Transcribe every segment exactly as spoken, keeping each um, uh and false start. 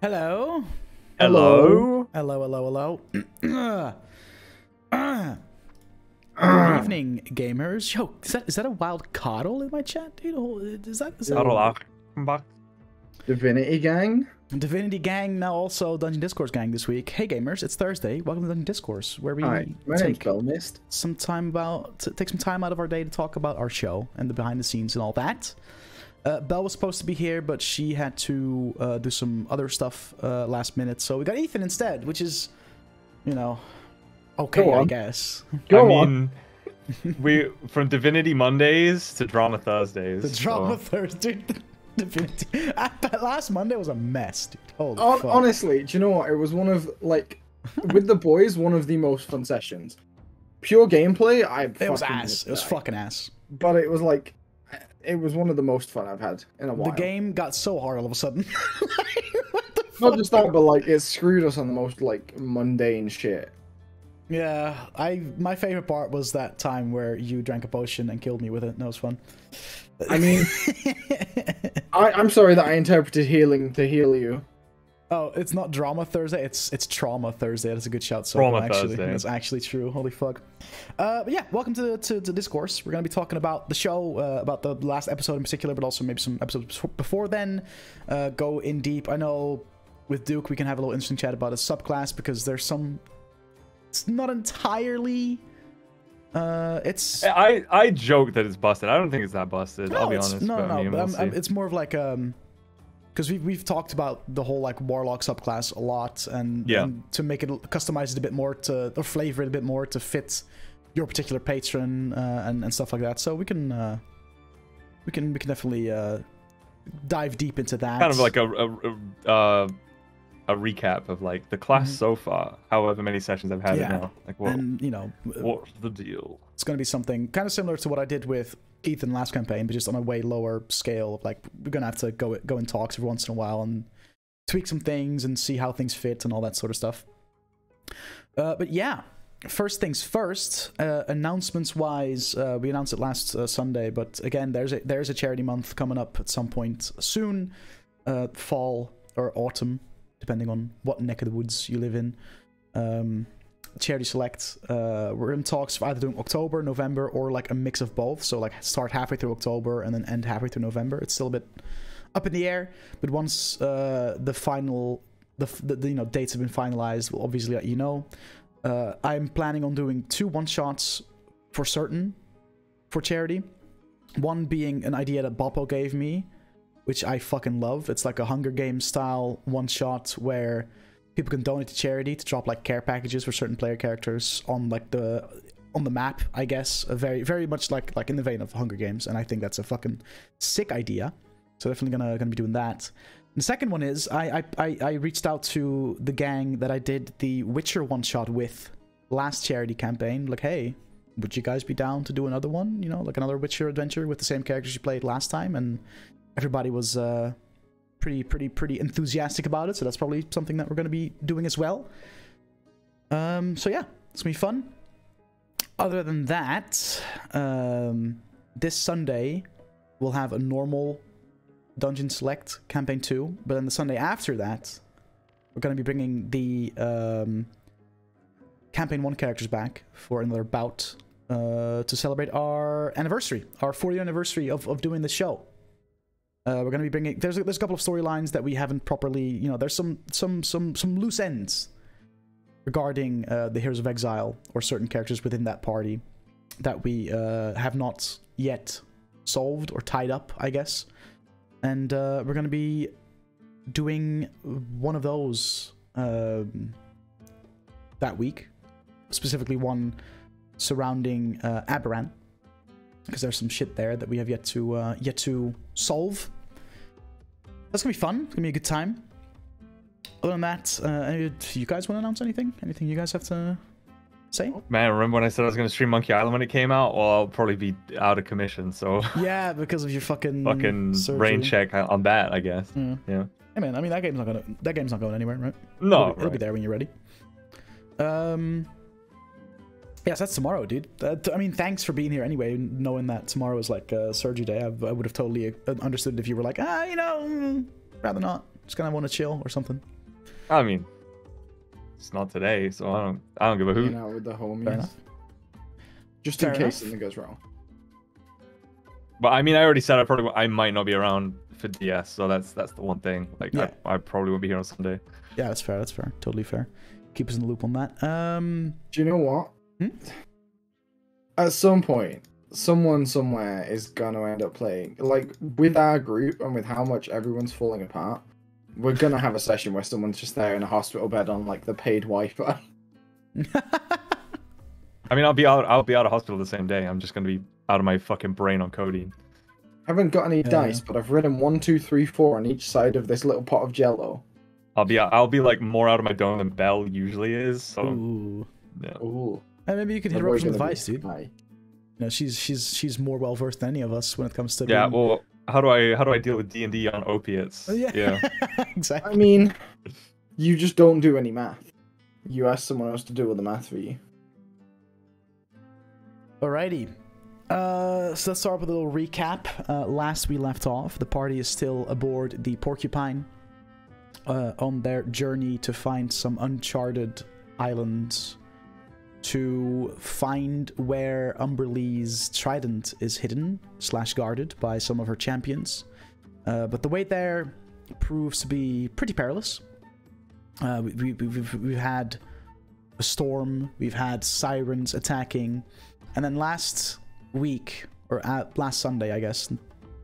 Hello. Hello. Hello, hello, hello. Good evening, gamers. Yo, is that, is that a wild coddle in my chat, dude? Is that... Is that... Divinity gang? Divinity gang, now also Dungeon Discourse gang this week. Hey gamers, it's Thursday. Welcome to Dungeon Discourse, where we Hi, take some time about to take some time out of our day to talk about our show and the behind the scenes and all that. Uh, Belle was supposed to be here, but she had to uh, do some other stuff uh, last minute, so we got Ethan instead, which is, you know, okay, I guess. Go I on. Mean, we from Divinity Mondays to Drama Thursdays. The Drama so. Thursday. Divinity. I, that last Monday was a mess, dude. Holy On, fuck. Honestly, do you know what? It was one of, like, with the boys, one of the most fun sessions. Pure gameplay, I It fucking was ass. It was fucking ass. But it was, like, it was one of the most fun I've had in a while. The game got so hard all of a sudden. Like, what the fuck? Not just that, but, like, it screwed us on the most, like, mundane shit. Yeah, I my favorite part was that time where you drank a potion and killed me with it. That was fun. I mean, I, I'm sorry that I interpreted healing to heal you. Oh, it's not Drama Thursday. It's it's Trauma Thursday. That's a good shout. So Trauma actually, Thursday. That's actually true. Holy fuck. Uh, but yeah, welcome to to, to Discourse. We're gonna be talking about the show, uh, about the last episode in particular, but also maybe some episodes before then. Uh, go in deep. I know with Duke we can have a little interesting chat about his subclass because there's some. It's not entirely. Uh, it's. I I joke that it's busted. I don't think it's that busted. No, I'll be honest. No, no, no. But I'm, I'm, it's more of like um, because we've we've talked about the whole like Warlock subclass a lot, and yeah, and to make it customize it a bit more to or flavor it a bit more to fit your particular patron uh, and and stuff like that. So we can uh, we can we can definitely uh, dive deep into that. Kind of like a. a, a uh, A recap of like the class mm-hmm. so far, however many sessions I've had yeah. it now. Like what, and you know, what's the deal? It's going to be something kind of similar to what I did with Ethan last campaign, but just on a way lower scale. Of like we're going to have to go go in talks every once in a while and tweak some things and see how things fit and all that sort of stuff. Uh, but yeah, first things first. Uh, announcements wise, uh, we announced it last uh, Sunday, but again, there's a, there's a charity month coming up at some point soon, uh, fall or autumn. Depending on what neck of the woods you live in. Um, Charity Select, uh, we're in talks of either doing October, November, or like a mix of both. So like start halfway through October and then end halfway through November. It's still a bit up in the air, but once uh, the final, the, the, the you know dates have been finalized, we'll obviously let you know. Uh, I'm planning on doing two one-shots for certain for charity. One being an idea that Boppo gave me, which I fucking love. It's like a Hunger Games style one-shot where people can donate to charity to drop like care packages for certain player characters on like the on the map, I guess. A very very much like like in the vein of Hunger Games, and I think that's a fucking sick idea. So definitely gonna gonna be doing that. And the second one is I I I reached out to the gang that I did the Witcher one-shot with last charity campaign. Like, hey, would you guys be down to do another one? You know, like another Witcher adventure with the same characters you played last time. And everybody was uh, pretty, pretty, pretty enthusiastic about it, so that's probably something that we're going to be doing as well. Um, so yeah, it's going to be fun. Other than that, um, this Sunday we'll have a normal Dungeon Select Campaign two, but then the Sunday after that, we're going to be bringing the um, Campaign one characters back for another bout uh, to celebrate our anniversary, our fortieth anniversary of, of doing the show. Uh, we're going to be bringing. There's a, there's a couple of storylines that we haven't properly. You know, there's some some some some loose ends regarding uh, the Heroes of Exile or certain characters within that party that we uh, have not yet solved or tied up, I guess. And uh, we're going to be doing one of those um, that week, specifically one surrounding uh, Aberan, because there's some shit there that we have yet to uh, yet to solve. That's gonna be fun. It's gonna be a good time. Other than that, uh, do you guys want to announce anything? Anything you guys have to say? Man, remember when I said I was gonna stream Monkey Island when it came out? Well, I'll probably be out of commission. So yeah, because of your fucking fucking surgery. Brain check on that, I guess. Yeah. yeah. Hey man, I mean that game's not gonna that game's not going anywhere, right? No, it'll be, right. It'll be there when you're ready. Um. Yes, that's tomorrow, dude. That, I mean, thanks for being here anyway, knowing that tomorrow is like uh, surgery day. I, I would have totally understood if you were like, ah, you know, rather not. Just kind of want to chill or something. I mean, it's not today, so I don't. I don't give a hoot. Out with the homies. Just in Fair case enough. something goes wrong. But I mean, I already said I probably I might not be around for D S, so that's that's the one thing. Like, yeah. I, I probably won't be here on Sunday. Yeah, that's fair. That's fair. Totally fair. Keep us in the loop on that. Um, do you know what? Hmm? At some point, someone somewhere is gonna end up playing. Like, with our group and with how much everyone's falling apart, we're gonna have a session where someone's just there in a hospital bed on like the paid Wi-Fi. I mean, I'll be out. I'll be out of hospital the same day. I'm just gonna be out of my fucking brain on codeine. I haven't got any yeah. dice, but I've written one, two, three, four on each side of this little pot of Jello. I'll be I'll be like more out of my dome than Belle usually is. So. Ooh. Yeah. Ooh. And maybe you could hit her up with some advice, dude. High. You know, she's she's she's more well versed than any of us when it comes to. Yeah. Being... Well, how do I how do I deal with D and D on opiates? Oh, yeah. yeah. Exactly. I mean, you just don't do any math. You ask someone else to do all the math for you. Alrighty. Uh, so let's start with a little recap. Uh, last we left off, the party is still aboard the Porcupine uh, on their journey to find some uncharted islands to find where Umberlee's trident is hidden slash guarded by some of her champions. Uh, but the way there proves to be pretty perilous. Uh, we, we, we've, we've had a storm, we've had sirens attacking, and then last... week or at last Sunday, I guess,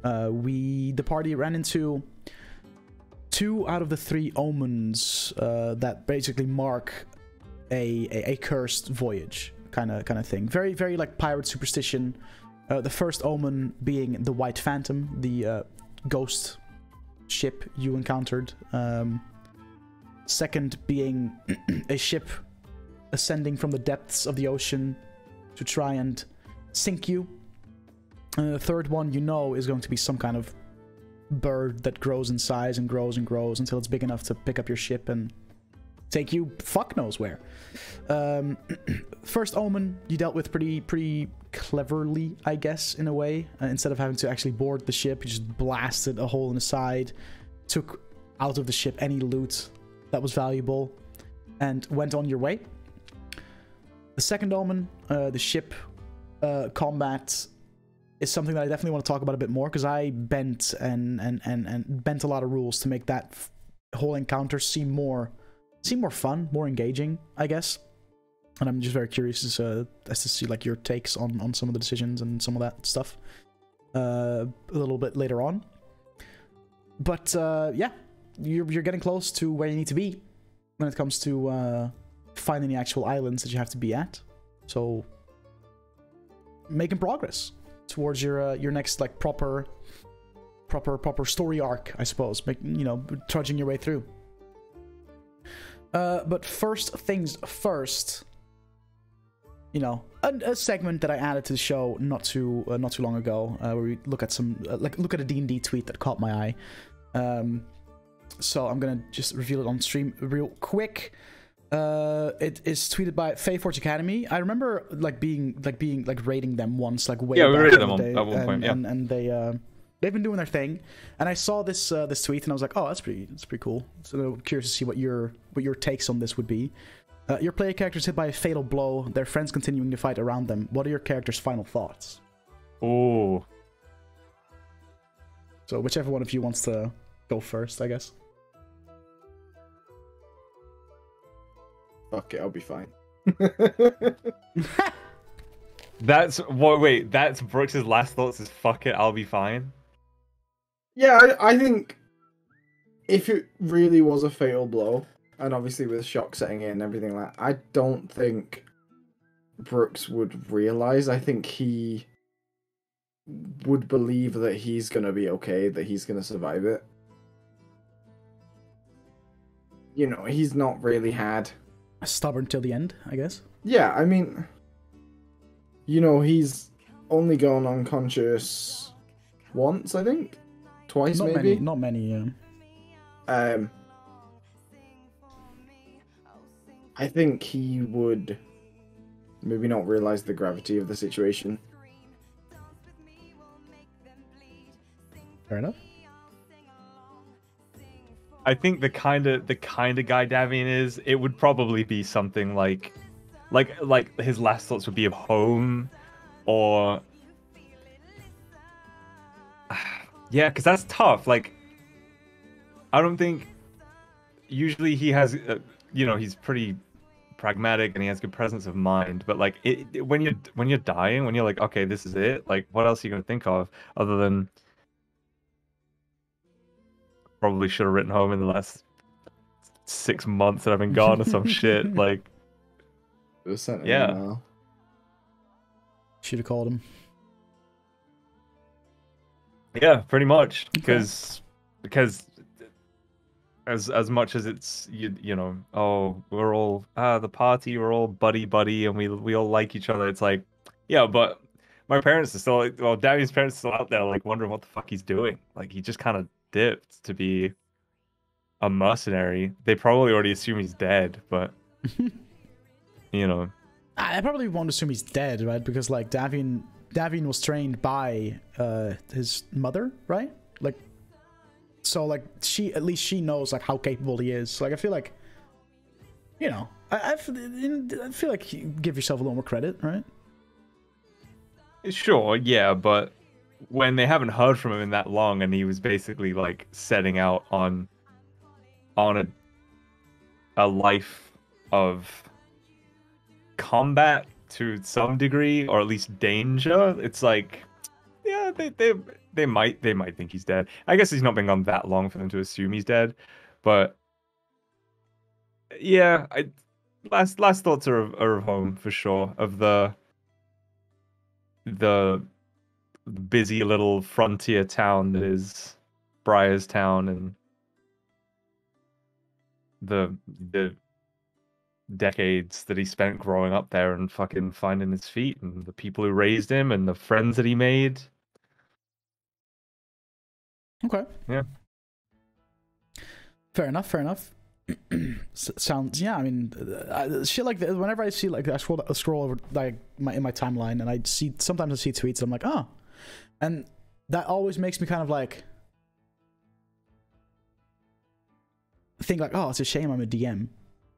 uh, we the party ran into two out of the three omens uh, that basically mark a a, a cursed voyage kind of kind of thing. Very very like pirate superstition. Uh, the first omen being the White Phantom, the uh, ghost ship you encountered. Um, second being a ship ascending from the depths of the ocean to try and sink you. Uh, the third one, you know, is going to be some kind of bird that grows in size and grows and grows until it's big enough to pick up your ship and take you fuck knows where. Um, first omen you dealt with pretty pretty cleverly, I guess, in a way. Uh, instead of having to actually board the ship, you just blasted a hole in the side, took out of the ship any loot that was valuable, and went on your way. The second omen, uh, the ship Uh, combat is something that I definitely want to talk about a bit more, because I bent and, and and and bent a lot of rules to make that f whole encounter seem more seem more fun, more engaging, I guess. And I'm just very curious as, uh, as to see like your takes on on some of the decisions and some of that stuff uh, a little bit later on. But uh, yeah, you're you're getting close to where you need to be when it comes to uh, finding the actual islands that you have to be at. So. Making progress towards your uh, your next like proper proper proper story arc, I suppose. Make, you know, trudging your way through. Uh, but first things first, you know, a, a segment that I added to the show not too uh, not too long ago, uh, where we look at some uh, like look at a D and D tweet that caught my eye. Um, so I'm gonna just reveal it on stream real quick. Uh, it is tweeted by Fae Forge Academy. I remember like being like being like rating them once, like way yeah, we rated them on, at one and, point, yeah. And, and they uh, they've been doing their thing. And I saw this uh, this tweet and I was like, oh, that's pretty that's pretty cool. So I'm curious to see what your what your takes on this would be. Uh, your player character is hit by a fatal blow. Their friends continuing to fight around them. What are your character's final thoughts? Oh. So whichever one of you wants to go first, I guess. Fuck it, I'll be fine. That's what? Wait, that's Brooks' last thoughts. Is fuck it, I'll be fine. Yeah, I, I think if it really was a fatal blow, and obviously with shock setting in and everything like, I don't think Brooks would realize. I think he would believe that he's gonna be okay, that he's gonna survive it. You know, he's not really had. Stubborn till the end, I guess. Yeah, I mean, you know, he's only gone unconscious once, I think, twice not maybe. Many, not many. Yeah. Um, I think he would maybe not realize the gravity of the situation. Fair enough. I think the kind of the kind of guy Davian is, it would probably be something like, like like his last thoughts would be of home, or yeah, because that's tough. Like, I don't think usually he has, uh, you know, he's pretty pragmatic and he has good presence of mind. But like, it, it, when you're when you're dying, when you're like, okay, this is it. Like, what else are you gonna think of other than? Probably should have written home in the last six months that I've been gone or some shit. Like, yeah, should have called him. Yeah, pretty much, because okay. because as as much as it's you you know, oh, we're all ah the party, we're all buddy buddy, and we we all like each other. It's like, yeah, but my parents are still like, well, Davian's parents are still out there, like wondering what the fuck he's doing. Like, he just kind of dipped to be a mercenary. They probably already assume he's dead, but you know, I probably won't assume he's dead, right? Because like Davian, Davian was trained by uh, his mother, right? Like, so like she at least she knows like how capable he is. Like, I feel like, you know, I, I feel like you give yourself a little more credit, right? Sure, yeah, but. When they haven't heard from him in that long, and he was basically like setting out on on a a life of combat to some degree, or at least danger, it's like, yeah, they they they might they might think he's dead. I guess he's not been gone that long for them to assume he's dead, but yeah, I last last thoughts are of, are of home for sure, of the the. busy little frontier town that is Briar's Town, and the the decades that he spent growing up there and fucking finding his feet, and the people who raised him and the friends that he made. Okay. Yeah. Fair enough. Fair enough. Sounds, yeah, I mean, uh, shit like that, whenever I see, like, I scroll, I scroll over, like, my, in my timeline, and I see, sometimes I see tweets, I'm like, oh, and that always makes me kind of, like, think, like, oh, it's a shame I'm a D M,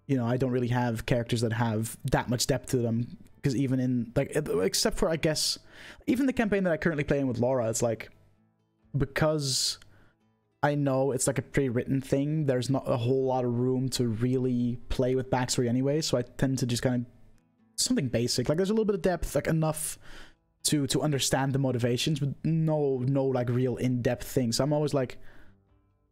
you know, I don't really have characters that have that much depth to them, because even in, like, except for, I guess, even the campaign that I currently play in with Laura, it's like, because... I know it's like a pre-written thing. There's not a whole lot of room to really play with backstory anyway, so I tend to just kind of... something basic. Like, there's a little bit of depth, like, enough to to understand the motivations, but no, no like, real in-depth things. So I'm always like,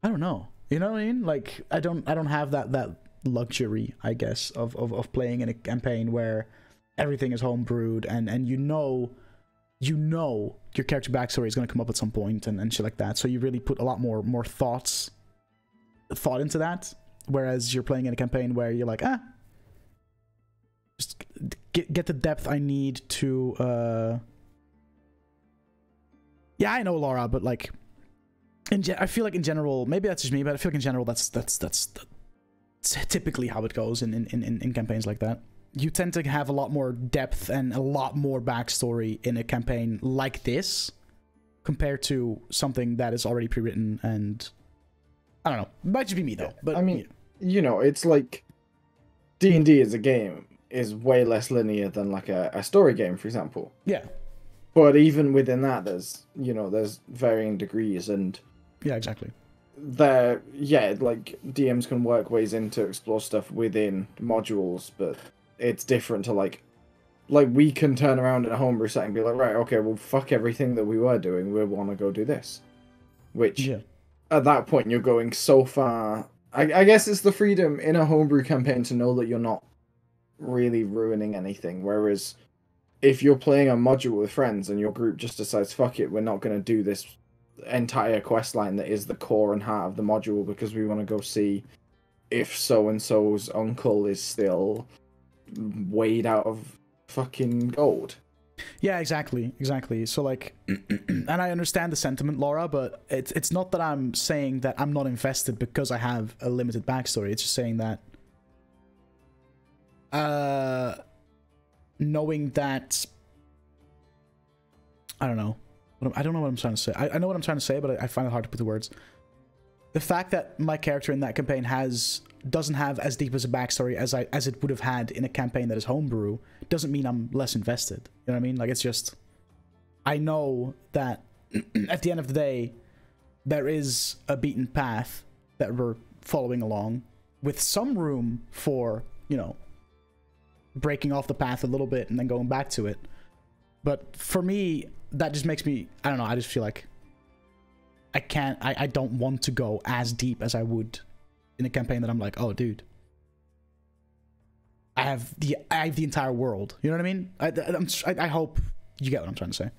I don't know. You know what I mean? Like, I don't I don't have that, that luxury, I guess, of, of, of playing in a campaign where everything is homebrewed, and, and you know... you know your character backstory is going to come up at some point and, and shit like that. So you really put a lot more more thoughts thought into that, whereas you're playing in a campaign where you're like, ah, just get, get the depth I need to, uh... yeah, I know, Laura, but like, in gen I feel like in general, maybe that's just me, but I feel like in general that's that's that's, that's typically how it goes in, in, in, in campaigns like that. You tend to have a lot more depth and a lot more backstory in a campaign like this compared to something that is already pre-written, and I don't know. It might just be me, though. But I mean, you know, you know it's like D and D as a game is way less linear than like a, a story game, for example. Yeah. But even within that, there's, you know, there's varying degrees, and... yeah, exactly. There, yeah, like, D Ms can work ways in to explore stuff within modules, but... it's different to like, like we can turn around in a homebrew setting and be like, right, okay, well, fuck everything that we were doing. We want to go do this, which yeah. At that point you're going so far. I, I guess it's the freedom in a homebrew campaign to know that you're not really ruining anything. Whereas if you're playing a module with friends and your group just decides, fuck it, we're not going to do this entire quest line that is the core and heart of the module because we want to go see if so-and-so's uncle is still... weighed out of fucking gold. Yeah, exactly, exactly. So like, and I understand the sentiment, Laura, but it's it's not that I'm saying that I'm not invested because I have a limited backstory. It's just saying that, uh, knowing that, I don't know. I don't know what I'm trying to say. I, I know what I'm trying to say, but I, I find it hard to put the words. the fact that my character in that campaign has doesn't have as deep as a backstory as I as it would have had in a campaign that is homebrew doesn't mean I'm less invested. You know what I mean? Like, it's just, I know that at the end of the day, there is a beaten path that we're following along, with some room for, you know, breaking off the path a little bit and then going back to it. But for me, that just makes me, I don't know, I just feel like I can't, I, I don't want to go as deep as I would in a campaign that I'm like, oh, dude, I have the, I have the entire world. You know what I mean? I, I'm, I hope you get what I'm trying to say.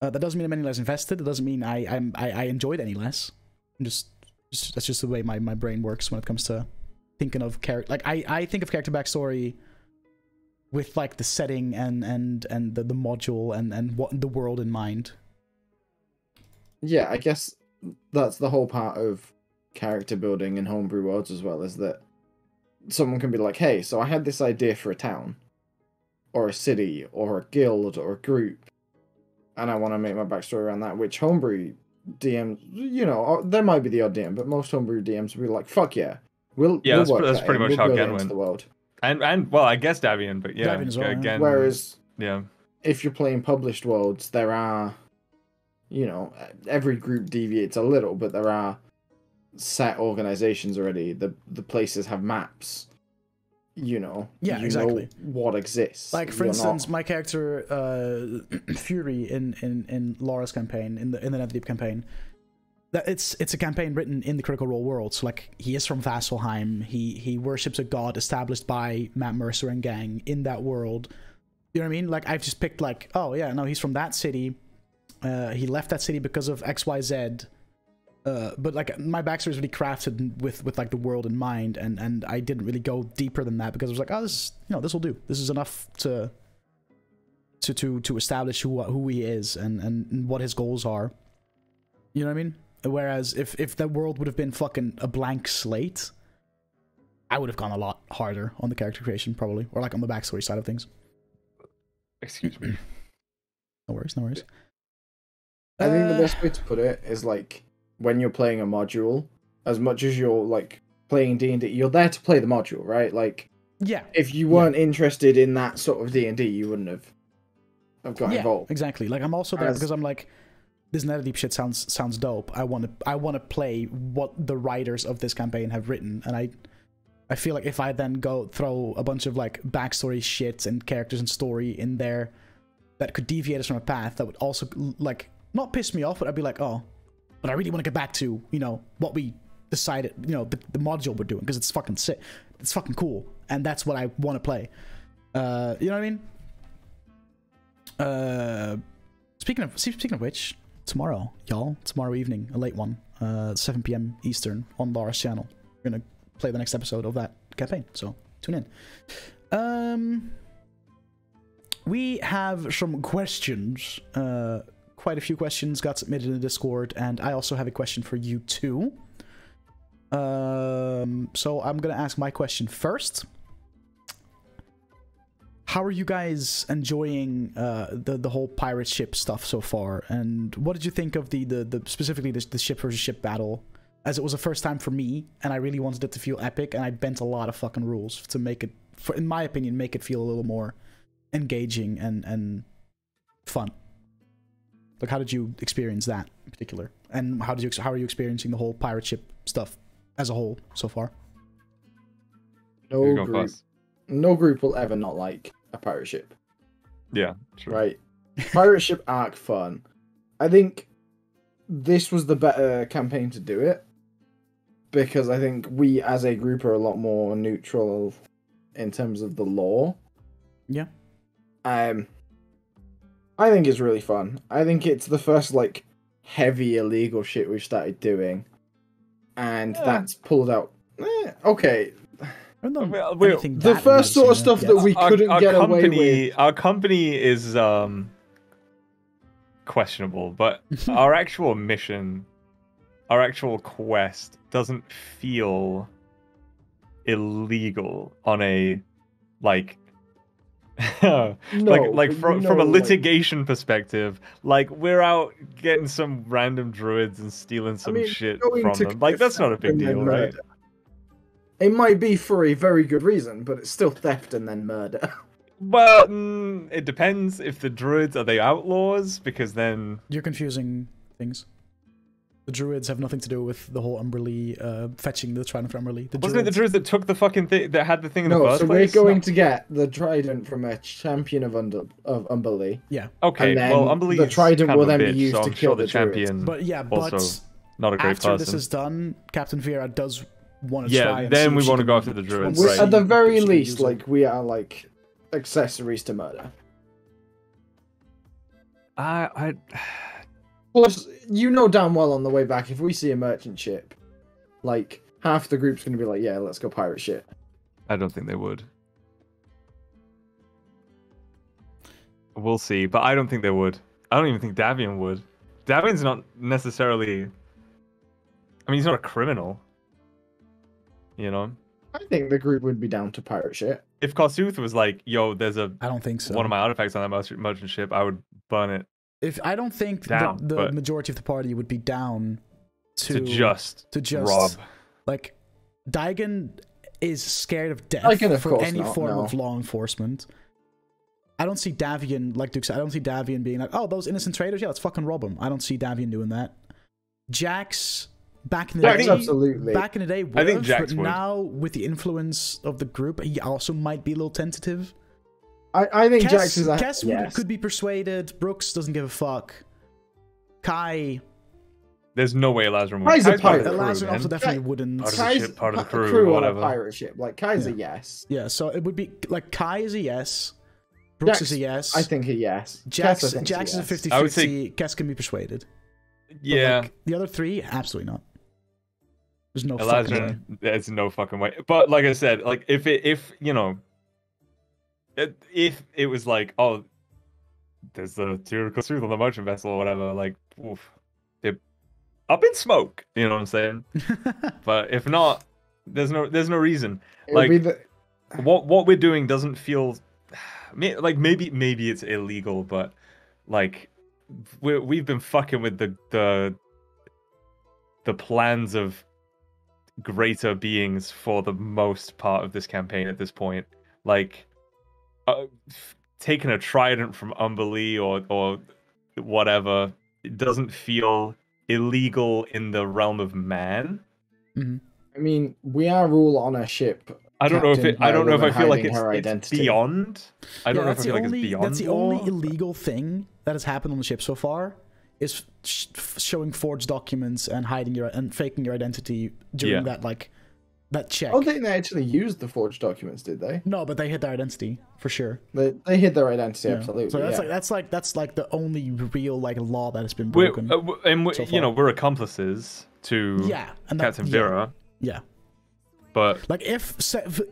Uh, that doesn't mean I'm any less invested. It doesn't mean I, I'm, I, I enjoyed any less. I'm just, just, that's just the way my, my brain works when it comes to thinking of character. Like, I, I think of character backstory with, like, the setting and, and, and the, the module and, and what the world in mind. Yeah, I guess that's the whole part of character building in homebrew worlds as well, is that someone can be like, hey, so I had this idea for a town, or a city, or a guild, or a group, and I want to make my backstory around that, which homebrew D Ms, you know, there might be the odd D M, but most homebrew D Ms will be like, fuck yeah, we'll, yeah, we'll that's, work that's that pretty much we'll how Gen went. The world. And, and, well, I guess Davian, but yeah. Davian's well, again, yeah. Whereas, yeah, if you're playing published worlds, there are, you know, every group deviates a little, but there are set organizations already. The the places have maps. You know, yeah, you exactly know what exists. Like, for You're instance, not... my character uh, Fury in, in in Laura's campaign, in the in the Netherdeep campaign, that it's it's a campaign written in the Critical Role world. So, like, he is from Vasselheim. He he worships a god established by Matt Mercer and gang in that world. You know what I mean? Like, I've just picked, like, oh yeah, no, he's from that city. Uh, he left that city because of X, Y, Z. Uh, but, like, my backstory is really crafted with, with like, the world in mind, and, and I didn't really go deeper than that because I was like, oh, this is, you know, this will do. This is enough to to to, to establish who who he is and, and what his goals are. You know what I mean? Whereas if, if the world would have been fucking a blank slate, I would have gone a lot harder on the character creation, probably. Or, like, on the backstory side of things. Excuse me. No worries, no worries. I uh, think the best way to put it is, like, when you're playing a module, as much as you're, like, playing D and D, you're there to play the module, right? Like, yeah. If you weren't yeah. interested in that sort of D and D, you wouldn't have, have got yeah, involved. Exactly. Like, I'm also there as... because I'm like, this Netherdeep shit sounds sounds dope. I want to I want to play what the writers of this campaign have written, and I I feel like if I then go throw a bunch of, like, backstory shit and characters and story in there that could deviate us from a path, that would also, like, not piss me off, but I'd be like, oh. But I really want to get back to, you know, what we decided, you know, the, the module we're doing, because it's fucking sick. It's fucking cool. And that's what I want to play. Uh, you know what I mean? Uh, speaking of speaking of which, tomorrow, y'all, tomorrow evening, a late one, uh, seven p m Eastern on Laura's channel. We're going to play the next episode of that campaign, so tune in. Um, we have some questions. Uh... Quite a few questions got submitted in the Discord, and I also have a question for you too. Um, so I'm gonna ask my question first. How are you guys enjoying uh, the the whole pirate ship stuff so far? And what did you think of the the, the specifically the, the ship versus ship battle? As it was the first time for me, and I really wanted it to feel epic, and I bent a lot of fucking rules to make it, for, in my opinion, make it feel a little more engaging and and fun. Like, how did you experience that in particular? And how did you how are you experiencing the whole pirate ship stuff as a whole so far? No group, no group will ever not like a pirate ship. Yeah, true. Right. Pirate ship arc fun. I think this was the better campaign to do it, because I think we as a group are a lot more neutral in terms of the lore. Yeah. Um. I think it's really fun. I think it's the first, like, heavy illegal shit we've started doing. And yeah. that's pulled out... Eh, okay. I don't know we, the first sort of stuff yeah. that we our, couldn't our get company, away with... Our company is um, questionable, but our actual mission, our actual quest, doesn't feel illegal on a, like... no, like like from no, from a litigation like, perspective, like we're out getting some random druids and stealing some I mean, shit from them. Like that's not a big deal, right? It might be for a very good reason, but it's still theft and then murder. Well, mm, it depends. If the druids are they outlaws, because then you're confusing things. The druids have nothing to do with the whole Umberlee uh, fetching the trident from Umberlee. Wasn't druids... it the druids that took the fucking thing that had the thing in no, the first so place? No, so we're going no. to get the trident from a champion of Under of Umberlee. Yeah. Okay. And then well, Umberlee the trident will then bitch, be used so to I'm kill sure the, the champion. But yeah, but also not a great after person. This is done, Captain Vera does want to yeah, try. Yeah. Then we want to go after the druids. Right. At the very least, like we are like accessories to murder. I. I... Plus, you know damn well on the way back, if we see a merchant ship, like, half the group's going to be like, yeah, let's go pirate shit. I don't think they would. We'll see, but I don't think they would. I don't even think Davian would. Davian's not necessarily... I mean, he's not a criminal. You know? I think the group would be down to pirate shit. If Kossuth was like, yo, there's a... I don't think so. One of my artifacts on that merchant ship, I would burn it. If I don't think down, the, the majority of the party would be down to, to just to just rob. Like Dagon is scared of death Dagon, of for any not, form no. of law enforcement. I don't see Davian like Duke said. I don't see Davian being like, oh, those innocent traders, yeah, let's fucking rob them. I don't see Davian doing that. Jax back in the Jax, day, absolutely. Back in the day, would, I think Jax would. Now with the influence of the group, he also might be a little tentative. I, I think Kess, Jax is a Kess yes. could be persuaded. Brooks doesn't give a fuck. Kai. There's no way Lazarus would. Kai's a pirate. Lazarus also definitely wouldn't. Part of the ship, part of the crew, crew or whatever. Pirate ship. Like Kai's yeah. a yes. Yeah, so it would be like Kai is a yes. Brooks Jax, is a yes. I think a yes. Jax, Jax, Jax is a fifty fifty. Yes. Say... Kess can be persuaded. Yeah. Like, the other three, absolutely not. There's no Lazarus, fucking way. There's no fucking way. But like I said, like if it, if you know. If it was like, oh, there's the theoretical truth on the merchant vessel or whatever, like, oof, it, up in smoke, you know what I'm saying? But if not, there's no, there's no reason. It'll like, the... what what we're doing doesn't feel, like maybe maybe it's illegal, but like, we we've been fucking with the the the plans of greater beings for the most part of this campaign at this point, like. Uh, taking a trident from Umberlee or or whatever, it doesn't feel illegal in the realm of man. Mm-hmm. I mean, we are all on a ship. I don't know if it, I don't know if I feel like it's, it's beyond. I don't yeah, know if I feel only, like it's beyond. That's the only illegal thing that has happened on the ship so far is sh showing forged documents and hiding your and faking your identity during yeah. that like. That check. I don't think they actually used the forged documents, did they? No, but they hid their identity for sure. They they hid their identity yeah. absolutely. So that's yeah. like that's like that's like the only real like law that has been broken. We're, uh, and we, so you know we're accomplices to yeah, and that, Captain Vera. Yeah, yeah, but like if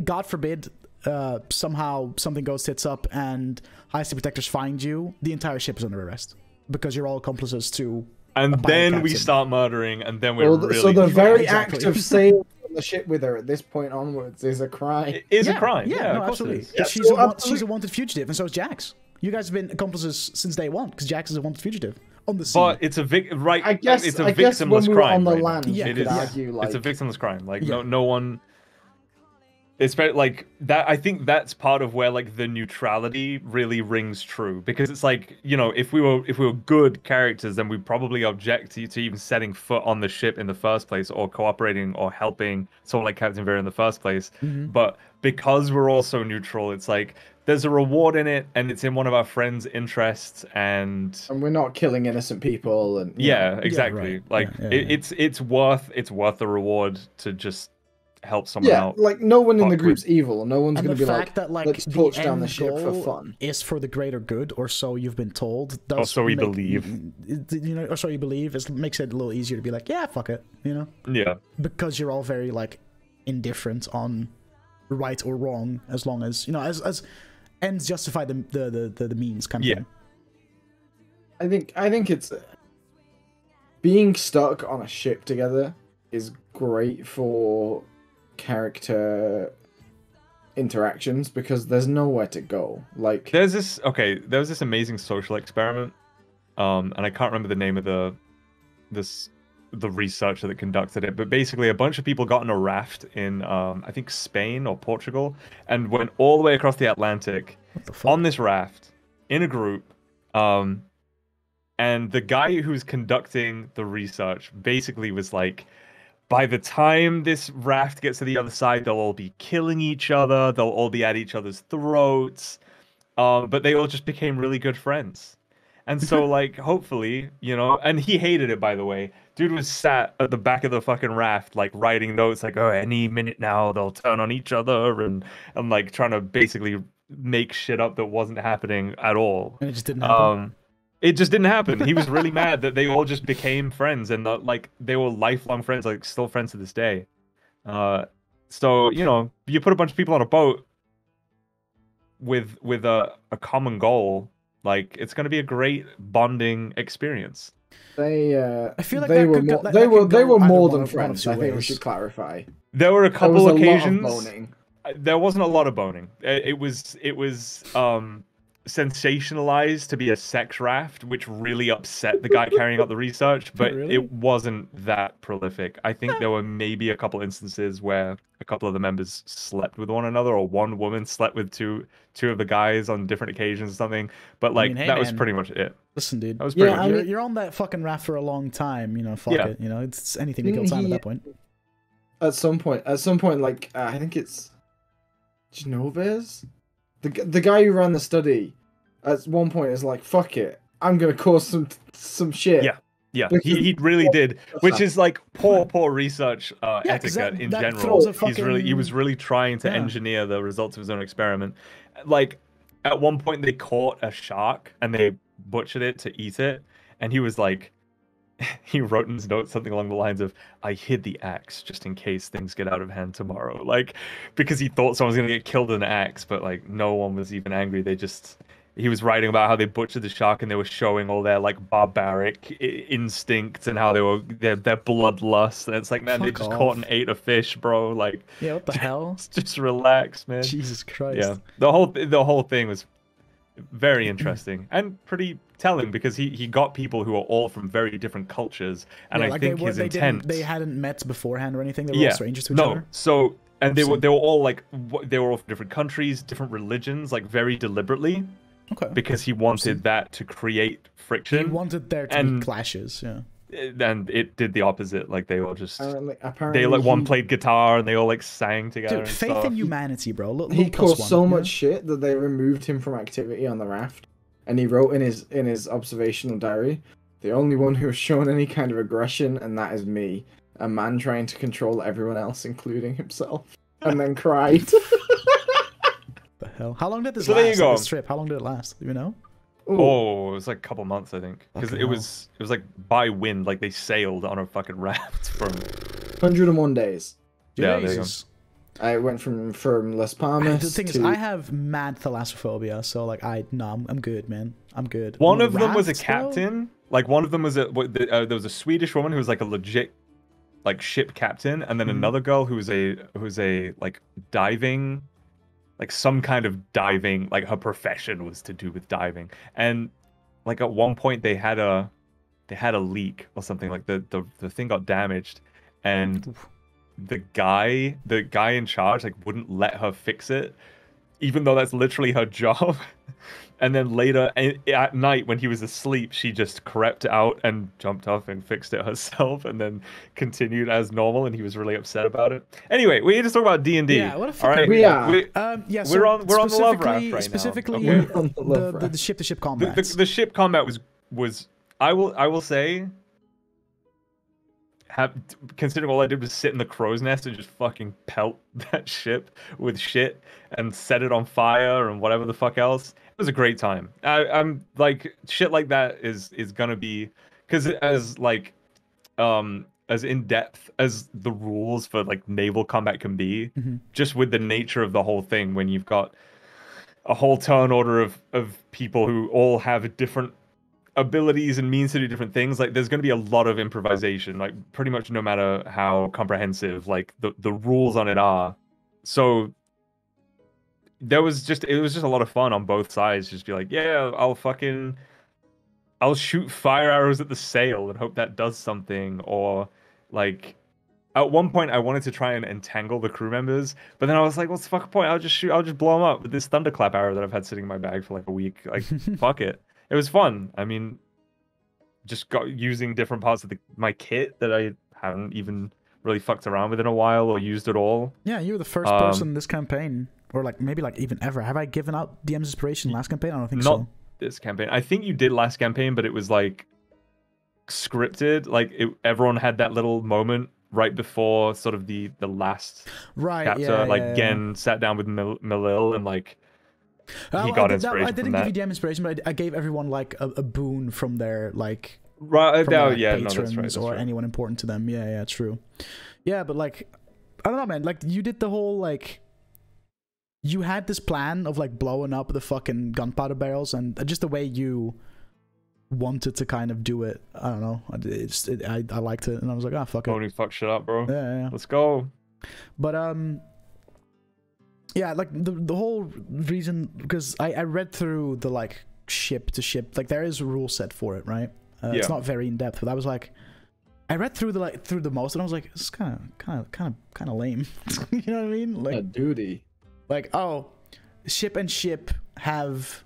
God forbid uh, somehow something goes tits up and High-Sea Protectors find you, the entire ship is under arrest because you're all accomplices to. And then we start murdering, and then we're well, really so the very exactly. act of saying. The shit with her at this point onwards is a crime. It is yeah, a crime. Yeah, yeah no, absolutely. Yeah, she's, so a, absolutely. She's a wanted fugitive, and so is Jax. You guys have been accomplices since day one, because Jax is a wanted fugitive on the scene. But it's a vic right. I guess it's a I victimless we crime. On the right land, yeah, it is. Argue, like, it's a victimless crime. Like yeah. no, no one. It's very, like that. I think that's part of where like the neutrality really rings true, because it's like you know if we were if we were good characters, then we probably object to, to even setting foot on the ship in the first place, or cooperating or helping someone like Captain Vera in the first place. Mm-hmm. But because we're all so neutral, it's like there's a reward in it, and it's in one of our friends' interests, and and we're not killing innocent people, and yeah, know. exactly. Yeah, right. Like yeah, yeah, it, yeah. it's it's worth it's worth the reward to just. Help someone yeah, out. Like no one in the group's evil. No one's going to be like, that, like let's torch down the ship for fun. Is for the greater good, or so you've been told. Or so we believe. You know, or so you believe. It makes it a little easier to be like, yeah, fuck it. You know. Yeah. Because you're all very like indifferent on right or wrong, as long as you know, as as ends justify the the the, the, the means kind of yeah. thing. I think I think it's uh, being stuck on a ship together is great for. Character interactions because there's nowhere to go. Like there's this okay, there was this amazing social experiment, um, and I can't remember the name of the this the researcher that conducted it, but basically a bunch of people got on a raft in um, I think Spain or Portugal and went all the way across the Atlantic the on this raft in a group. Um, and the guy who was conducting the research basically was like, by the time this raft gets to the other side, they'll all be killing each other. They'll all be at each other's throats. Um, but they all just became really good friends. And so, like, hopefully, you know, and he hated it, by the way. Dude was sat at the back of the fucking raft, like, writing notes, like, oh, any minute now they'll turn on each other. And, and like, trying to basically make shit up that wasn't happening at all. And it just didn't happen. Um, It just didn't happen. He was really mad that they all just became friends, and the, like they were lifelong friends, like still friends to this day. Uh, so you know, you put a bunch of people on a boat with with a, a common goal, like it's going to be a great bonding experience. They, uh, I feel like they were more, go, like they were they were more than friends. I think ways. we should clarify. There were a couple occasions. There was a lot of boning. There wasn't a lot of boning. It, it was it was. Um, sensationalized to be a sex raft, which really upset the guy carrying out the research, but really? It wasn't that prolific. I think there were maybe a couple instances where a couple of the members slept with one another, or one woman slept with two two of the guys on different occasions or something, but like I mean, hey, that man. was pretty much it. Listen, dude, that was pretty yeah, much I mean, it. You're on that fucking raft for a long time, you know, fuck yeah. it, you know, it's anything to kill time at that point. At some point, at some point, like, uh, I think it's Genovese? The, the guy who ran the study at one point is like, fuck it, I'm going to cause some some shit. Yeah, yeah, he, he really did, which is like poor, poor research uh, yeah, etiquette that, in that general. Fucking... He's really, he was really trying to yeah. engineer the results of his own experiment. Like, at one point they caught a shark and they butchered it to eat it, and he was like, he wrote in his notes something along the lines of, I hid the axe just in case things get out of hand tomorrow. Like, because he thought someone was going to get killed with an axe, but like no one was even angry. They just, he was writing about how they butchered the shark and they were showing all their like barbaric instincts and how they were, their, their bloodlust. And it's like, man, Fuck they just off. caught and ate a fish, bro. Like, yeah, what the hell? Just, just relax, man. Jesus Christ. Yeah. The whole, the whole thing was very interesting and pretty telling, because he he got people who are all from very different cultures, and yeah, I like think they were, his they intent they hadn't met beforehand or anything. They were yeah, all strangers to each no. other. So and they were they were all like they were all from different countries, different religions, like very deliberately. Okay. Because he wanted that to create friction. He wanted there to and, be clashes. Yeah. And it did the opposite. Like they all just apparently, apparently they like one he... played guitar and they all like sang together. Dude, and faith stuff. in humanity, bro. Look, he caused one, so yeah. much shit that they removed him from activity on the raft. And he wrote in his in his observational diary, the only one who has shown any kind of aggression, and that is me, a man trying to control everyone else, including himself. And then cried. The hell? How long did this so last? There you go. This trip? How long did it last? Do you know? Ooh. Oh, it was like a couple months, I think, because it hell. was it was like by wind, like they sailed on a fucking raft from one hundred and one days. Yeah, Jesus. There you go. I went from from Las Palmas. The thing to... is, I have mad thalassophobia, so like I no, I'm, I'm good, man. I'm good. One of them was a captain. Though? Like one of them was a uh, there was a Swedish woman who was like a legit like ship captain, and then mm. another girl who was a who was a like diving. Like some kind of diving, like her profession was to do with diving, and like at one point they had a, they had a leak or something. Like the the, the thing got damaged, and the guy the guy in charge like wouldn't let her fix it, even though that's literally her job. And then later at night when he was asleep, she just crept out and jumped off and fixed it herself, and then continued as normal. And he was really upset about it. Anyway, we just talk about D and D. Yeah, what a fucking right? we are. We, um, yeah, so we're on we're on the love raft right specifically now. Specifically, the, the, the ship to ship combat. The, the, the ship combat was was I will I will say. Have, considering all I did was sit in the crow's nest and just fucking pelt that ship with shit and set it on fire and whatever the fuck else. It was a great time. I, I'm like, shit like that is is gonna be, because as like um as in depth as the rules for like naval combat can be, mm-hmm. just with the nature of the whole thing, when you've got a whole turn order of of people who all have different abilities and means to do different things, like there's going to be a lot of improvisation, like pretty much no matter how comprehensive like the the rules on it are. So there was just it was just a lot of fun on both sides. Just be like, yeah, I'll fucking I'll shoot fire arrows at the sail and hope that does something. Or like at one point I wanted to try and entangle the crew members, but then I was like, what's the fuck point? I'll just shoot I'll just blow them up with this thunderclap arrow that I've had sitting in my bag for like a week. Like fuck it. It was fun. I mean, just got using different parts of the, my kit that I haven't even really fucked around with in a while or used at all. Yeah, you were the first um, person in this campaign, or like maybe like even ever. Have I given out D M's inspiration last campaign? I don't think not so. Not this campaign. I think you did last campaign, but it was like scripted. Like it, everyone had that little moment right before sort of the the last right, chapter. Yeah, like yeah, Gen yeah. sat down with Mal Malil and like he oh, got I inspiration. That, I didn't give you D M inspiration, but I, I gave everyone like a, a boon from their like right. From oh, their, yeah, patrons no, that's right, that's or right. anyone important to them. Yeah, yeah, true. Yeah, but like I don't know, man. Like you did the whole like you had this plan of like blowing up the fucking gunpowder barrels, and just the way you wanted to kind of do it. I don't know. I just it, I I liked it, and I was like, ah, oh, fuck it. Totally fuck shit up, bro. Yeah, yeah, yeah. Let's go. But um. Yeah, like the the whole reason, because I, I read through the like ship to ship, like there is a rule set for it, right? Uh, yeah. It's not very in depth, but I was like, I read through the like through the most, and I was like, it's kind of kind of kind of kind of lame. You know what I mean? Like a duty. Like oh, ship and ship have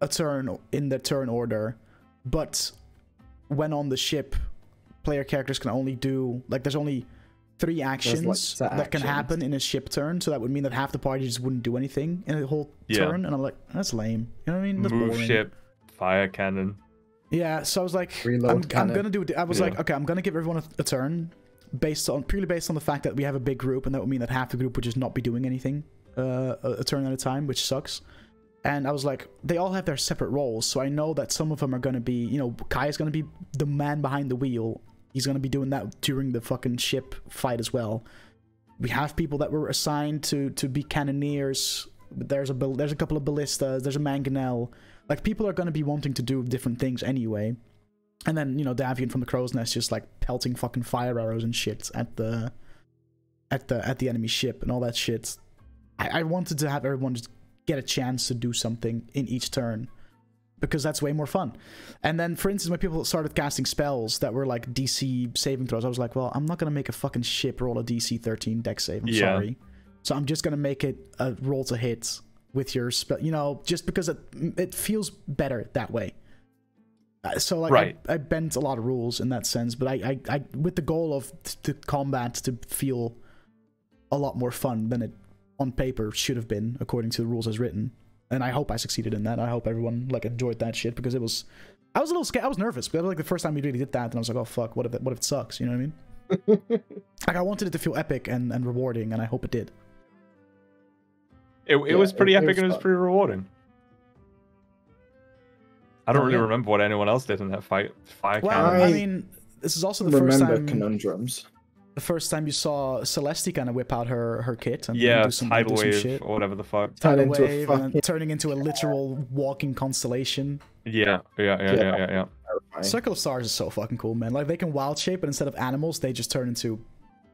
a turn in the turn order, but when on the ship, player characters can only do like there's only. Three actions like that actions. can happen in a ship turn, so that would mean that half the party just wouldn't do anything in the whole yeah. turn, and I'm like, that's lame. You know what I mean? That's Move boring. ship, fire cannon. Yeah, so I was like, Reload I'm, cannon. I'm gonna do. I was yeah. like, okay, I'm gonna give everyone a, a turn, based on purely based on the fact that we have a big group, and that would mean that half the group would just not be doing anything uh, a, a turn at a time, which sucks. And I was like, they all have their separate roles, so I know that some of them are gonna be, you know, Kai is gonna be the man behind the wheel. He's going to be doing that during the fucking ship fight as well. We have people that were assigned to to be cannoneers. There's a there's a couple of ballistas. There's a mangonel. Like, people are going to be wanting to do different things anyway. And then, you know, Davian from the Crow's Nest just, like, pelting fucking fire arrows and shit at the at the, at the enemy ship and all that shit. I, I wanted to have everyone just get a chance to do something in each turn, because that's way more fun. And then, for instance, when people started casting spells that were like D C saving throws, I was like, well, I'm not gonna make a fucking ship roll a D C thirteen dex save, I'm yeah. sorry. So I'm just gonna make it a roll to hit with your spell, you know, just because it, it feels better that way. Uh, so like, right. I, I bent a lot of rules in that sense, but I, I, I with the goal of the combat to feel a lot more fun than it on paper should have been, according to the rules as written. And I hope I succeeded in that. I hope everyone like enjoyed that shit, because it was, I was a little scared. I was nervous, but that was like the first time we really did that, and I was like, oh fuck, what if it, what if it sucks? You know what I mean? Like, I wanted it to feel epic and and rewarding, and I hope it did. It it yeah, was pretty it, epic it was and it was pretty rewarding. I don't oh, really yeah. remember what anyone else did in that fight. Fire well, cannon. I mean, this is also the remember first time. Remember conundrums. The first time you saw Celestia kind of whip out her her kit and yeah, do some, tidal do some wave shit. or whatever the fuck, tidal into wave a and turning into a literal walking constellation. Yeah, yeah, yeah, yeah, yeah. yeah, yeah. Right. Circle of Stars is so fucking cool, man. Like, they can wild shape, but instead of animals, they just turn into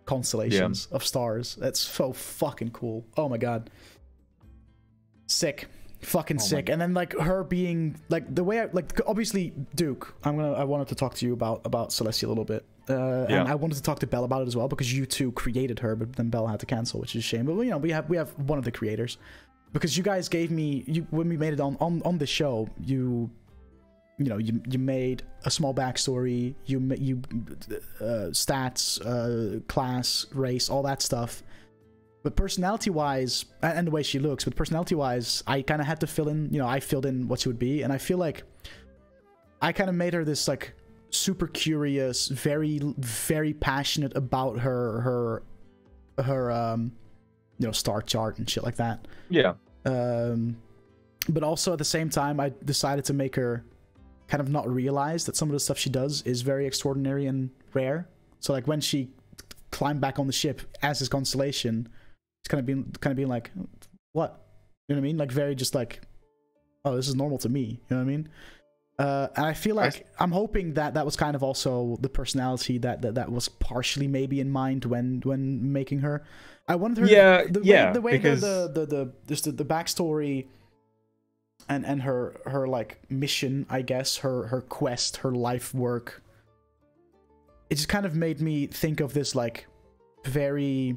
constellations yeah. of stars. That's so fucking cool. Oh my god, sick, fucking oh sick. And then like her being like the way I like obviously Duke. I'm gonna I wanted to talk to you about about Celestia a little bit. Uh, yeah. And I wanted to talk to Belle about it as well, because you two created her, but then Belle had to cancel, which is a shame. But, you know, we have we have one of the creators, because you guys gave me you when we made it on on on the show. You, you know, you you made a small backstory, you you uh, stats, uh, class, race, all that stuff. But personality wise, and the way she looks, but personality wise, I kind of had to fill in. You know, I filled in what she would be, and I feel like I kind of made her this like. super curious, very, very passionate about her, her, her, um, you know, star chart and shit like that. Yeah. Um, but also at the same time, I decided to make her kind of not realize that some of the stuff she does is very extraordinary and rare. So like when she climbed back on the ship as his constellation, it's kind of being, kind of being like, what? You know what I mean? Like very just like, oh, this is normal to me. You know what I mean? Uh, and I feel like I, I'm hoping that that was kind of also the personality that that, that was partially maybe in mind when when making her. I wanted her. Yeah, the, yeah. The way, the, way because... the the the just the, the backstory and and her her like mission, I guess, her her quest, her life work. It just kind of made me think of this like very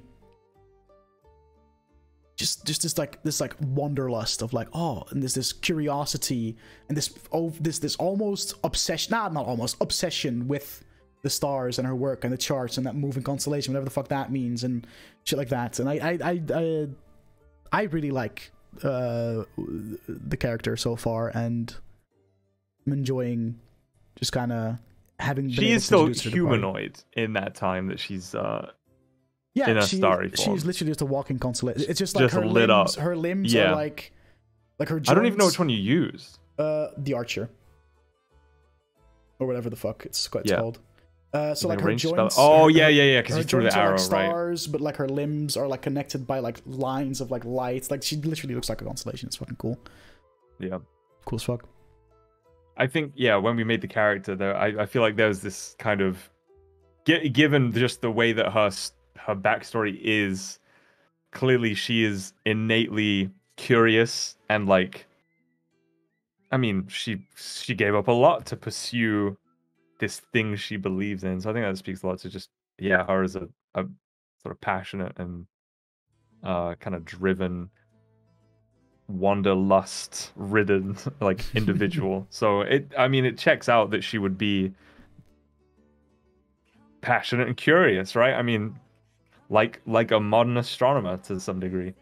just just this like this like wanderlust of like, oh, and there's this curiosity and this oh this this almost obsession nah, not almost obsession with the stars and her work and the charts and that moving constellation, whatever the fuck that means and shit like that. And I I I I, I really like uh the character so far, and I'm enjoying just kind of having been she is still humanoid in that time that she's uh yeah, in a she, starry form. She's literally just a walking constellation. It's just like just her, lit limbs, up. her limbs. Her yeah. limbs are like, like her. Joints, I don't even know which one you use. Uh, the archer, or whatever the fuck it's, it's yeah. called. Uh, so the like her joints. Spell. Oh yeah, yeah, yeah. Because you threw the arrow, like stars, right? But like her limbs are like connected by like lines of like lights. Like she literally looks like a constellation. It's fucking cool. Yeah. Cool as fuck. I think yeah. When we made the character, though, I I feel like there was this kind of, given just the way that her. her backstory is, clearly she is innately curious and like, I mean, she she gave up a lot to pursue this thing she believes in. So I think that speaks a lot to just, yeah, her as a, a sort of passionate and uh, kind of driven, wanderlust ridden like individual. So it, I mean, it checks out that she would be passionate and curious, right? I mean, like like a modern astronomer to some degree.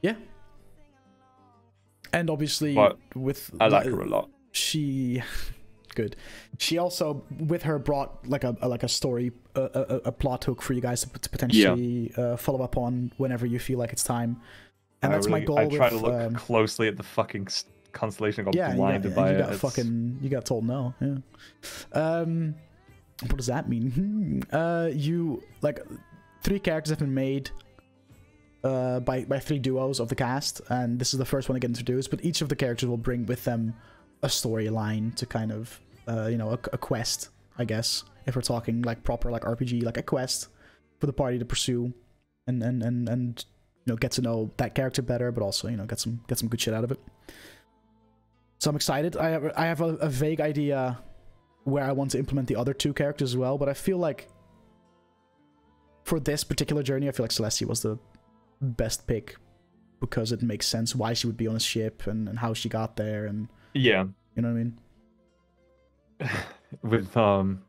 Yeah. And obviously but with I like her a lot. She good. She also with her brought like a, a like a story a, a, a plot hook for you guys to potentially yeah. uh, follow up on whenever you feel like it's time. And I that's really, my goal. I try with, to look um, closely at the fucking constellation. Got yeah, blinded you got, by you it. Got fucking, you got told no. Yeah. Um, what does that mean? Uh, you like. Three characters have been made uh, by, by three duos of the cast, and this is the first one to get introduced, but each of the characters will bring with them a storyline to kind of, uh, you know, a, a quest, I guess, if we're talking like proper like R P G, like a quest for the party to pursue and, and, and, and you know, get to know that character better, but also, you know, get some get some good shit out of it. So I'm excited. I have, I have a, a vague idea where I want to implement the other two characters as well, but I feel like for this particular journey, I feel like Celestia was the best pick because it makes sense why she would be on a ship and, and how she got there and yeah, you know what I mean. With um,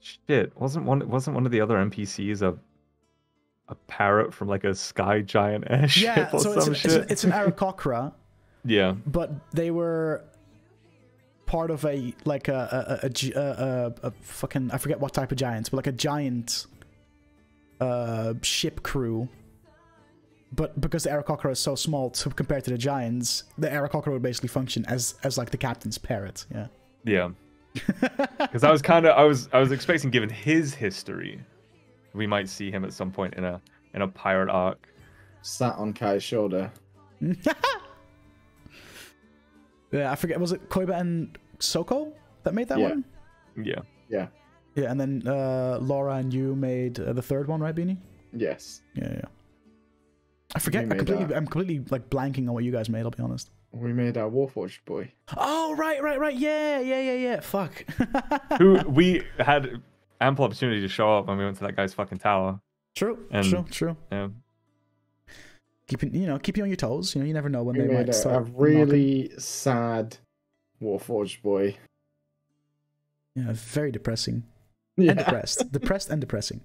shit, wasn't one wasn't one of the other N P Cs a a parrot from like a sky giant airship yeah, or so some it's an, shit? It's an, an Aarakocra. Yeah, but they were part of a like a a a, a a a fucking I forget what type of giant, but like a giant. Uh, ship crew, but because the Aarakocra is so small to, compared to the giants, the Aarakocra would basically function as as like the captain's parrot. Yeah. Yeah. Because I was kind of I was I was expecting, given his history, we might see him at some point in a in a pirate arc. Sat on Kai's shoulder. Yeah, I forget. Was it Koiba and Soko that made that yeah. one? Yeah. Yeah. Yeah, and then uh, Laura and you made uh, the third one, right, Beanie? Yes. Yeah, yeah. I forget. I completely, our... I'm completely like blanking on what you guys made. I'll be honest. We made our Warforged boy. Oh right, right, right. Yeah, yeah, yeah, yeah. Fuck. Who we had ample opportunity to show up when we went to that guy's fucking tower. True. And, true. True. Yeah. Keeping you know, keep you on your toes. You know, you never know when we they made might a, start. A really knocking. sad Warforged boy. Yeah, very depressing. Yeah. And depressed. Depressed and depressing.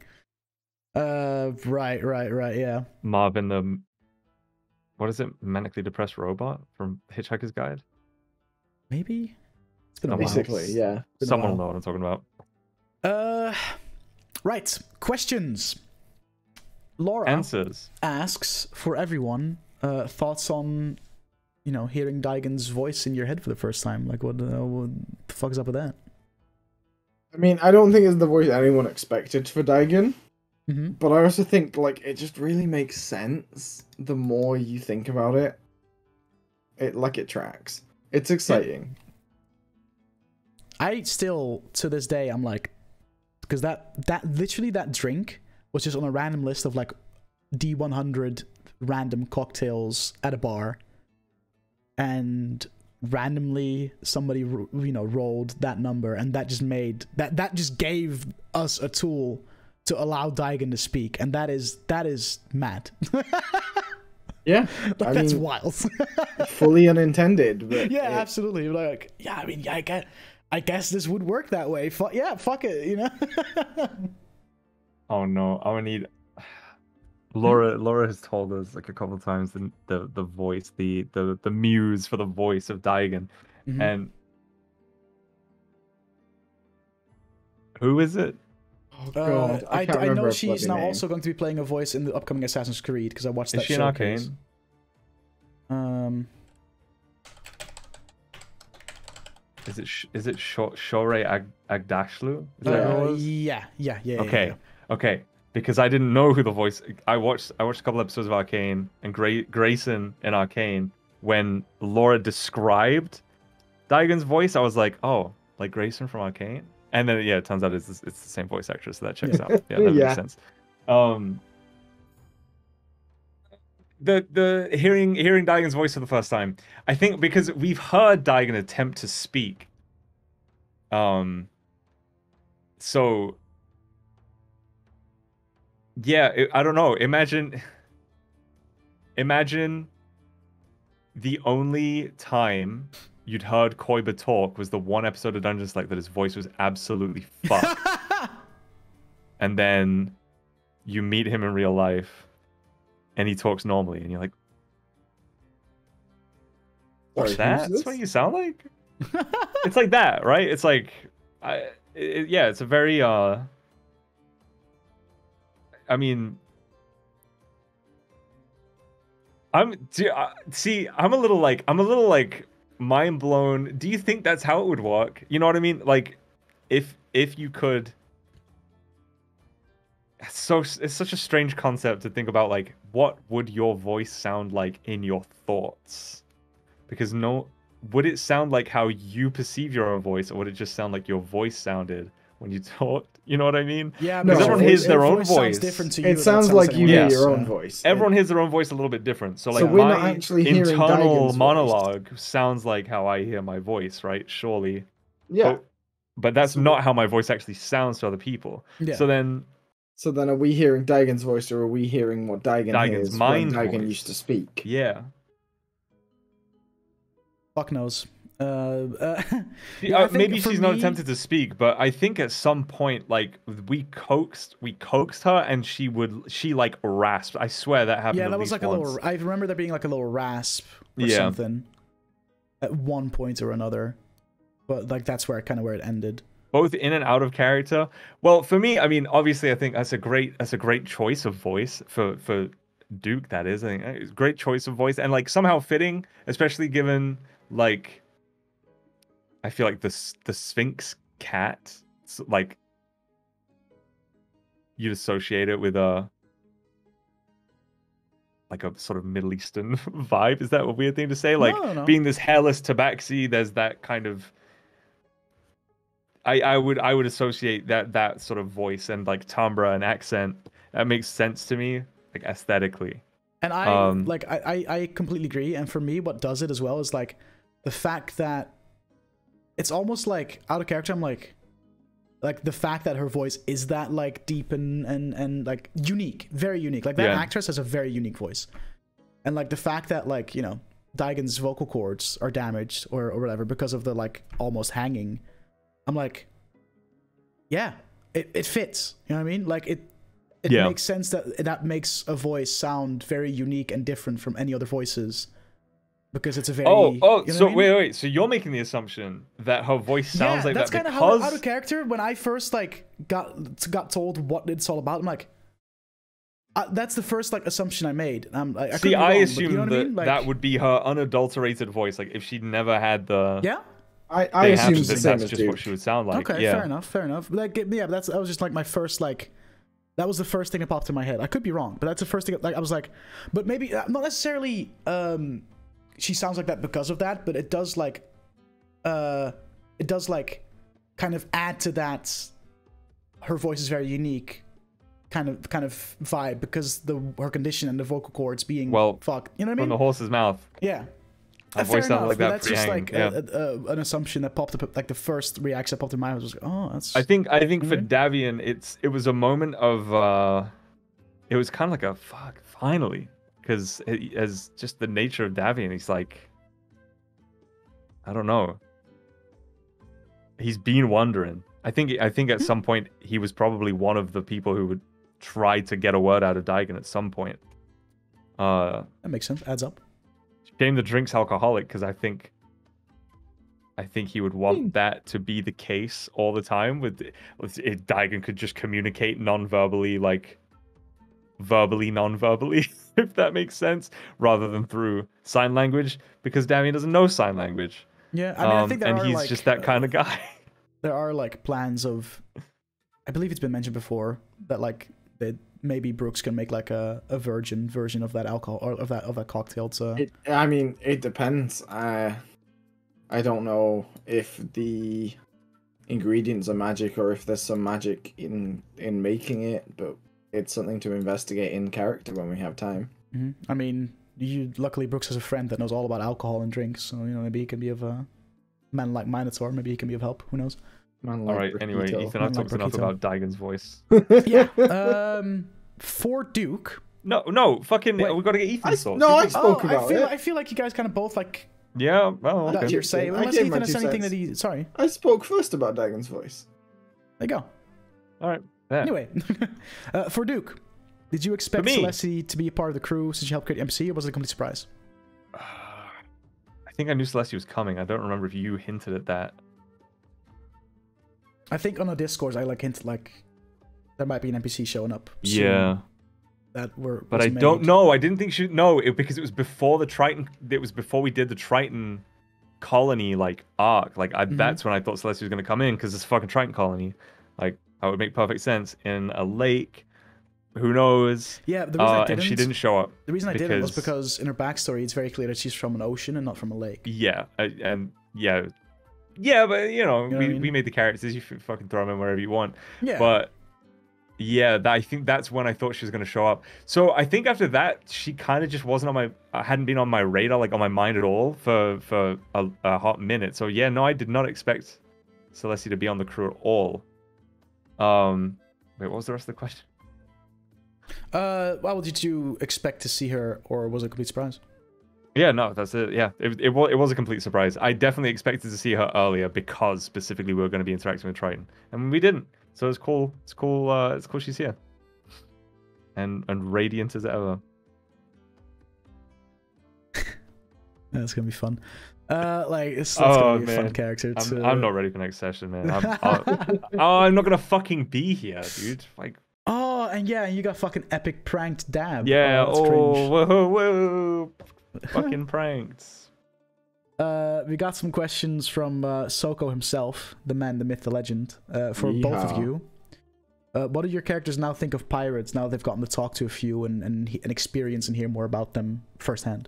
Uh, right, right, right, yeah. Marvin, the... What is it? Manically depressed robot from Hitchhiker's Guide? Maybe? It's been Someone, a while. Basically, yeah. Someone will know what I'm talking about. Uh, right. Questions. Laura Answers. asks for everyone uh, thoughts on, you know, hearing Dagon's voice in your head for the first time. Like, what, uh, what the fuck is up with that? I mean, I don't think it's the voice anyone expected for Dagon, mm-hmm. but I also think, like, it just really makes sense the more you think about it. It, like, it tracks. It's exciting. I still, to this day, I'm like, because that, that, literally that drink was just on a random list of like D one hundred random cocktails at a bar. And randomly somebody, you know, rolled that number, and that just made, that, that just gave us a tool to allow Dagon to speak. And that is, that is mad. Yeah, like, I that's mean, wild. Fully unintended. But yeah, it, absolutely. Like, yeah, I mean, I guess, I guess this would work that way. Fu yeah, fuck it, you know. Oh no, I would need. Laura, Laura has told us like a couple of times the the, the voice, the, the the muse for the voice of Dagon, mm-hmm. and who is it? Oh, God. Uh, I, I, I know she is now name. also going to be playing a voice in the upcoming Assassin's Creed, because I watched is that show. Is she in Arcane? Um, is it is it Shore Ag Agdashlu? Is that uh, who it was? Yeah, yeah, yeah. Okay, yeah, yeah. Okay, because I didn't know who the voice. I watched I watched a couple episodes of Arcane and Gray, Grayson in Arcane. When Laura described Dagon's voice, I was like, oh, like Grayson from Arcane. And then, yeah, it turns out it's, it's the same voice actress, so that checks out. Yeah, that yeah. makes sense. Um, the the hearing hearing Dagon's voice for the first time, I think, because we've heard Dagon attempt to speak. Um. So, yeah, it, I don't know. Imagine, imagine the only time you'd heard Koiba talk was the one episode of Dungeon Select that his voice was absolutely fucked. And then you meet him in real life and he talks normally and you're like, what's that? That's this? What you sound like? It's like that, right? It's like, I, it, yeah, it's a very, uh, I mean, I'm, see, I'm a little like, I'm a little like, mind blown. Do you think that's how it would work? You know what I mean? Like, if if you could. It's so it's such a strange concept to think about. Like, what would your voice sound like in your thoughts? Because no, would it sound like how you perceive your own voice, or would it just sound like your voice sounded when you talked? You know what I mean? Yeah, because no, everyone hears it, their it, own voice. Sounds different to you. It sounds like sounds you hear yeah. your own voice. Everyone hears their own voice a little bit different. So like, so my internal monologue voice. sounds like how I hear my voice, right? Surely. Yeah. But, but that's so, not how my voice actually sounds to other people. Yeah. So then. So then, are we hearing Dagon's voice, or are we hearing what Dagon Dagon's hears mind when Dagon voice. used to speak? Yeah. Fuck knows. Uh, uh, yeah, uh, maybe she's me... not attempted to speak, but I think at some point, like, we coaxed, we coaxed her, and she would, she like rasped. I swear that happened. Yeah, that was like once. a little. I remember there being like a little rasp or yeah. something at one point or another, but like that's where kind of where it ended. Both in and out of character. Well, for me, I mean, obviously, I think that's a great, that's a great choice of voice for for Duke. That is, I think, it's a great choice of voice, and like somehow fitting, especially given like. I feel like the the Sphinx cat, like you'd associate it with a like a sort of Middle Eastern vibe. Is that a weird thing to say? Like no, no. being this hairless tabaxi, there's that kind of. I I would I would associate that that sort of voice and like timbre and accent. That makes sense to me, like aesthetically. And I um, like I, I I completely agree. And for me, what does it as well is like the fact that. It's almost like out of character. I'm like, like the fact that her voice is that like deep and and and like unique, very unique. Like that yeah. actress has a very unique voice, and like the fact that like you know Dagon's vocal cords are damaged or or whatever because of the like almost hanging. I'm like, yeah, it it fits. You know what I mean? Like it it yeah. makes sense that that makes a voice sound very unique and different from any other voices. Because it's a very oh oh you know so I mean? wait wait so you're making the assumption that her voice sounds yeah, like that's that that's kind of because... out of character. When I first like got got told what it's all about, I'm like, I, that's the first like assumption I made. I'm like, I see, I wrong, assumed you know that I mean? like, that would be her unadulterated voice, like if she never had the yeah. I I assumed the same that's as just you. what she would sound like. Okay, yeah. fair enough, fair enough. Like yeah, that's that was just like my first like. That was the first thing that popped in my head. I could be wrong, but that's the first thing. Like I was like, but maybe not necessarily. Um, She sounds like that because of that, but it does like, uh, it does like kind of add to that, her voice is very unique kind of kind of vibe, because the her condition and the vocal cords being well fucked, you know what I mean? From the horse's mouth. Yeah. Uh, fair enough, like that that's just hanged. like yeah. a, a, an assumption that popped up. Like the first reaction that popped in my head was, like, oh, that's. I think I think mm-hmm. for Davian, it's it was a moment of, uh, it was kind of like a fuck finally, because as just the nature of Davian, he's like, I don't know. He's been wondering. I think I think at mm-hmm. some point he was probably one of the people who would try to get a word out of Dagon at some point. Uh, that makes sense. Adds up. Shame the drink's alcoholic, because I think I think he would want that to be the case all the time. With, with if Dagon could just communicate non-verbally, like verbally non-verbally, if that makes sense, rather than through sign language, because Davian doesn't know sign language. Yeah, I mean, um, I think there and are he's like, just that uh, kind of guy. There are like plans of, I believe it's been mentioned before that like they. Maybe Brooks can make like a, a virgin version of that alcohol or of that of that cocktail. To... It, I mean, it depends. I I don't know if the ingredients are magic or if there's some magic in in making it, but it's something to investigate in character when we have time. Mm-hmm. I mean, you luckily Brooks has a friend that knows all about alcohol and drinks, so you know maybe he can be of a man like Minotaur. Maybe he can be of help. Who knows? Man, like all right, Brickito. Anyway, Ethan, I've talked like enough about Dagon's voice. yeah. Um, for Duke. No, no, fucking, Wait, we've got to get Ethan's source. No, I spoke oh, about I feel, it. I feel like you guys kind of both, like... Yeah, well, okay. That's your say. Unless Ethan has anything cents. that he... Sorry. I spoke first about Dagon's voice. There you go. All right. Yeah. Anyway, uh, for Duke, did you expect Celestia to be a part of the crew since you helped create M C, or was it a complete surprise? Uh, I think I knew Celestia was coming. I don't remember if you hinted at that. I think on the Discourse, I like hint like there might be an N P C showing up. Soon yeah, that were. But I made. don't know. I didn't think she. No, it, because it was before the Triton. It was before we did the Triton colony like arc. Like I, mm-hmm. that's when I thought Celestia was gonna come in, because it's a fucking Triton colony. Like that would make perfect sense in a lake. Who knows? Yeah, the reason uh, I didn't, and she didn't show up. The reason I because... didn't was because in her backstory, it's very clear that she's from an ocean and not from a lake. Yeah, and yeah. Yeah, but you know, you know we, I mean? we made the characters. You fucking throw them in wherever you want. Yeah. But yeah, that, I think that's when I thought she was gonna show up. So I think after that, she kind of just wasn't on my. I hadn't been on my radar, like on my mind at all for for a, a hot minute. So yeah, no, I did not expect Celestia to be on the crew at all. Um, wait, what was the rest of the question? Uh, well, did you expect to see her, or was it a complete surprise? Yeah, no, that's it. Yeah, it, it, was, it was a complete surprise. I definitely expected to see her earlier because specifically we were going to be interacting with Triton, and we didn't. So it's cool. It's cool. Uh, it's cool she's here, and and radiant as ever. That's gonna be fun. Uh, like it's, it's oh, gonna be man. a fun character. To... I'm, I'm not ready for next session, man. I'm, I'll, oh, I'm not gonna fucking be here, dude. Like. Oh, and yeah, you got fucking epic pranked dab. Yeah. Oh, oh whoa, whoa. Fucking pranks. Uh, we got some questions from uh, Soko himself, the man, the myth, the legend, uh, for Yeehaw. both of you. Uh, what do your characters now think of pirates, now they've gotten to talk to a few and, and, and experience and hear more about them firsthand?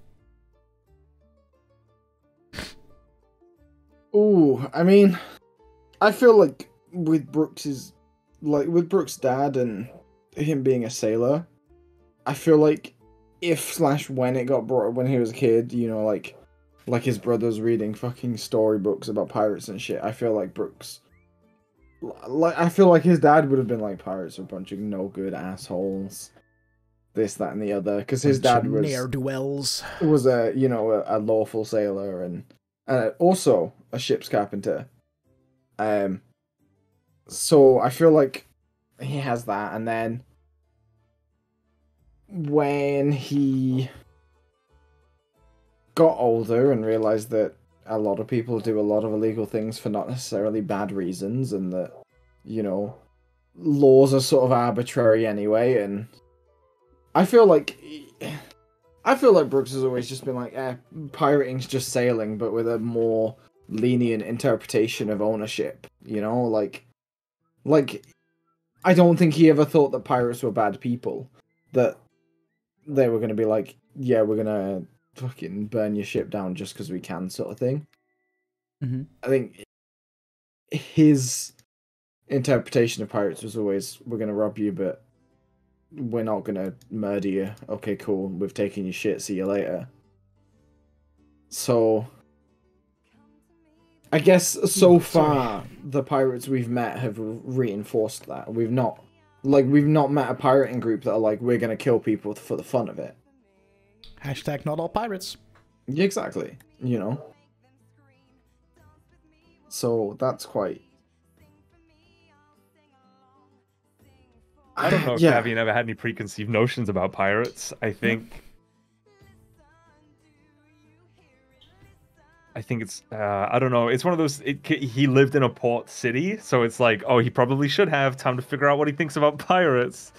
Ooh, I mean, I feel like with Brooks's, like with Brooks' dad and him being a sailor, I feel like if slash when it got brought up when he was a kid, you know, like like his brother's reading fucking storybooks about pirates and shit, I feel like Brooks... like I feel like his dad would have been like, pirates are a bunch of no-good assholes, this, that, and the other, because his dad was... ne'er-do-wells. Was a, you know, a, a lawful sailor and, and also a ship's carpenter. Um, so I feel like he has that, and then... when he got older and realized that a lot of people do a lot of illegal things for not necessarily bad reasons, and that, you know, laws are sort of arbitrary anyway, and I feel like I feel like Brooks has always just been like, eh, pirating's just sailing, but with a more lenient interpretation of ownership, you know, like like I don't think he ever thought that pirates were bad people, that they were going to be like, yeah, we're going to fucking burn your ship down just because we can, sort of thing. Mm-hmm. I think his interpretation of pirates was always, we're going to rob you, but we're not going to murder you. Okay, cool. We've taken your shit. See you later. So, I guess so far, Sorry. the pirates we've met have reinforced that. We've not, like, we've not met a pirating group that are like, we're going to kill people for the fun of it. Hashtag not all pirates. Exactly. You know? So, that's quite... I don't know if yeah. Davian ever had any preconceived notions about pirates. I think... I think it's... Uh, I don't know. It's one of those... It, he lived in a port city, so it's like, oh, he probably should have time to figure out what he thinks about pirates.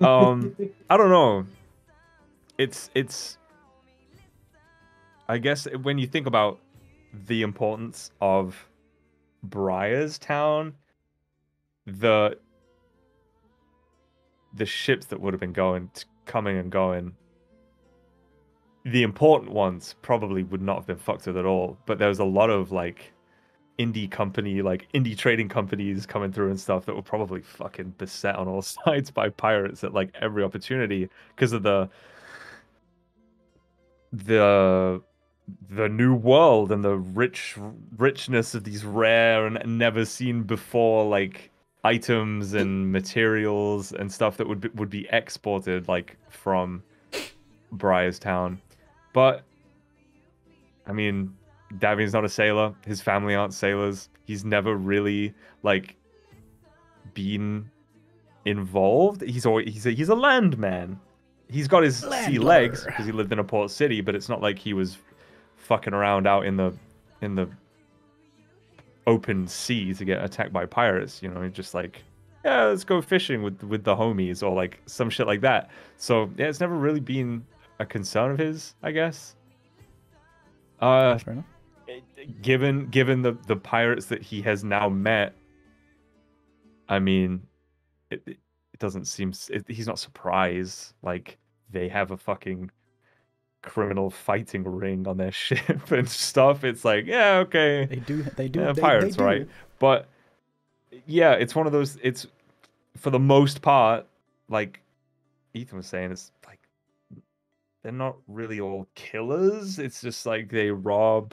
Um, I don't know. It's... it's. I guess when you think about the importance of Briar's Town, the... the ships that would have been going, coming and going, the important ones probably would not have been fucked with at all. But there was a lot of like indie company, like indie trading companies coming through and stuff that were probably fucking beset on all sides by pirates at like every opportunity because of the the the new world and the rich richness of these rare and never seen before like items and materials and stuff that would be, would be exported like from Briar's Town. But I mean, Davian's not a sailor. His family aren't sailors. He's never really like been involved. He's always, he's a, he's a land man. He's got his Landler. sea legs because he lived in a port city, but it's not like he was fucking around out in the in the open sea to get attacked by pirates, you know, just like, yeah, let's go fishing with with the homies or like some shit like that. So yeah, it's never really been a concern of his, I guess. Uh, Fair enough. Given given the the pirates that he has now met, I mean, it it, it doesn't seem it, he's not surprised. Like they have a fucking criminal fighting ring on their ship and stuff. It's like, yeah, okay, they do they do yeah, they, pirates they do. Right, but yeah, it's one of those, it's for the most part, like Ethan was saying, it's like they're not really all killers. It's just like they rob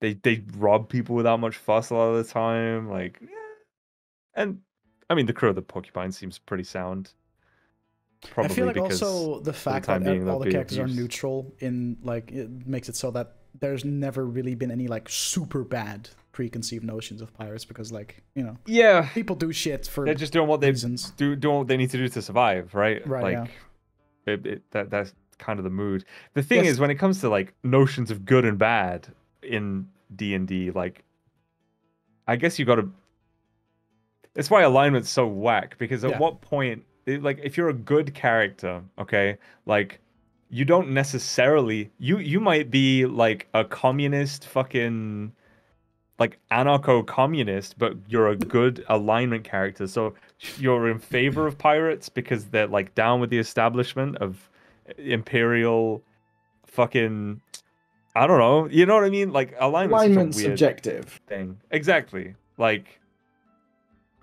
they they rob people without much fuss a lot of the time, like yeah. And I mean, the crew of the Porcupine seems pretty sound. Probably I feel like also the fact the that being, all the characters abused. are neutral in like it makes it so that there's never really been any like super bad preconceived notions of pirates because like you know yeah people do shit for they're just doing what they reasons. do doing what they need to do to survive, right? Right. Like yeah. it, it, that that's kind of the mood. The thing yes. is when it comes to like notions of good and bad in D and D, like I guess you got to. That's why alignment's so whack because at yeah. what point. Like, if you're a good character, okay, like, you don't necessarily... You, you might be, like, a communist fucking... Like, anarcho-communist, but you're a good alignment character. So you're in favor of pirates because they're, like, down with the establishment of imperial fucking... I don't know. You know what I mean? Like, alignment's, alignment's such a weird subjective thing. Exactly. Like...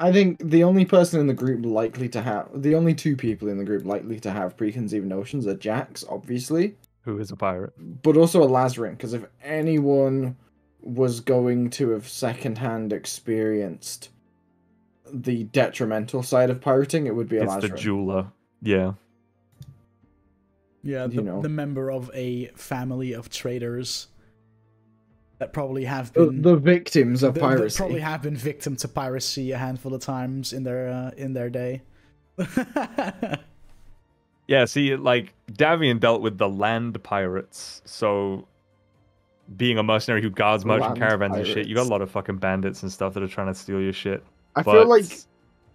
I think the only person in the group likely to have... The only two people in the group likely to have preconceived notions are Jax, obviously. Who is a pirate. But also a Lazarus, because if anyone was going to have secondhand experienced the detrimental side of pirating, it would be a Lazarus. It's the jeweler. Yeah. Yeah, the, you know. the member of a family of traders... That probably have been the, the victims of the, piracy. That probably have been victim to piracy a handful of times in their uh, in their day. Yeah, see, like Davian dealt with the land pirates, so being a mercenary who guards merchant land caravans pirates. and shit, you got a lot of fucking bandits and stuff that are trying to steal your shit. I but... feel like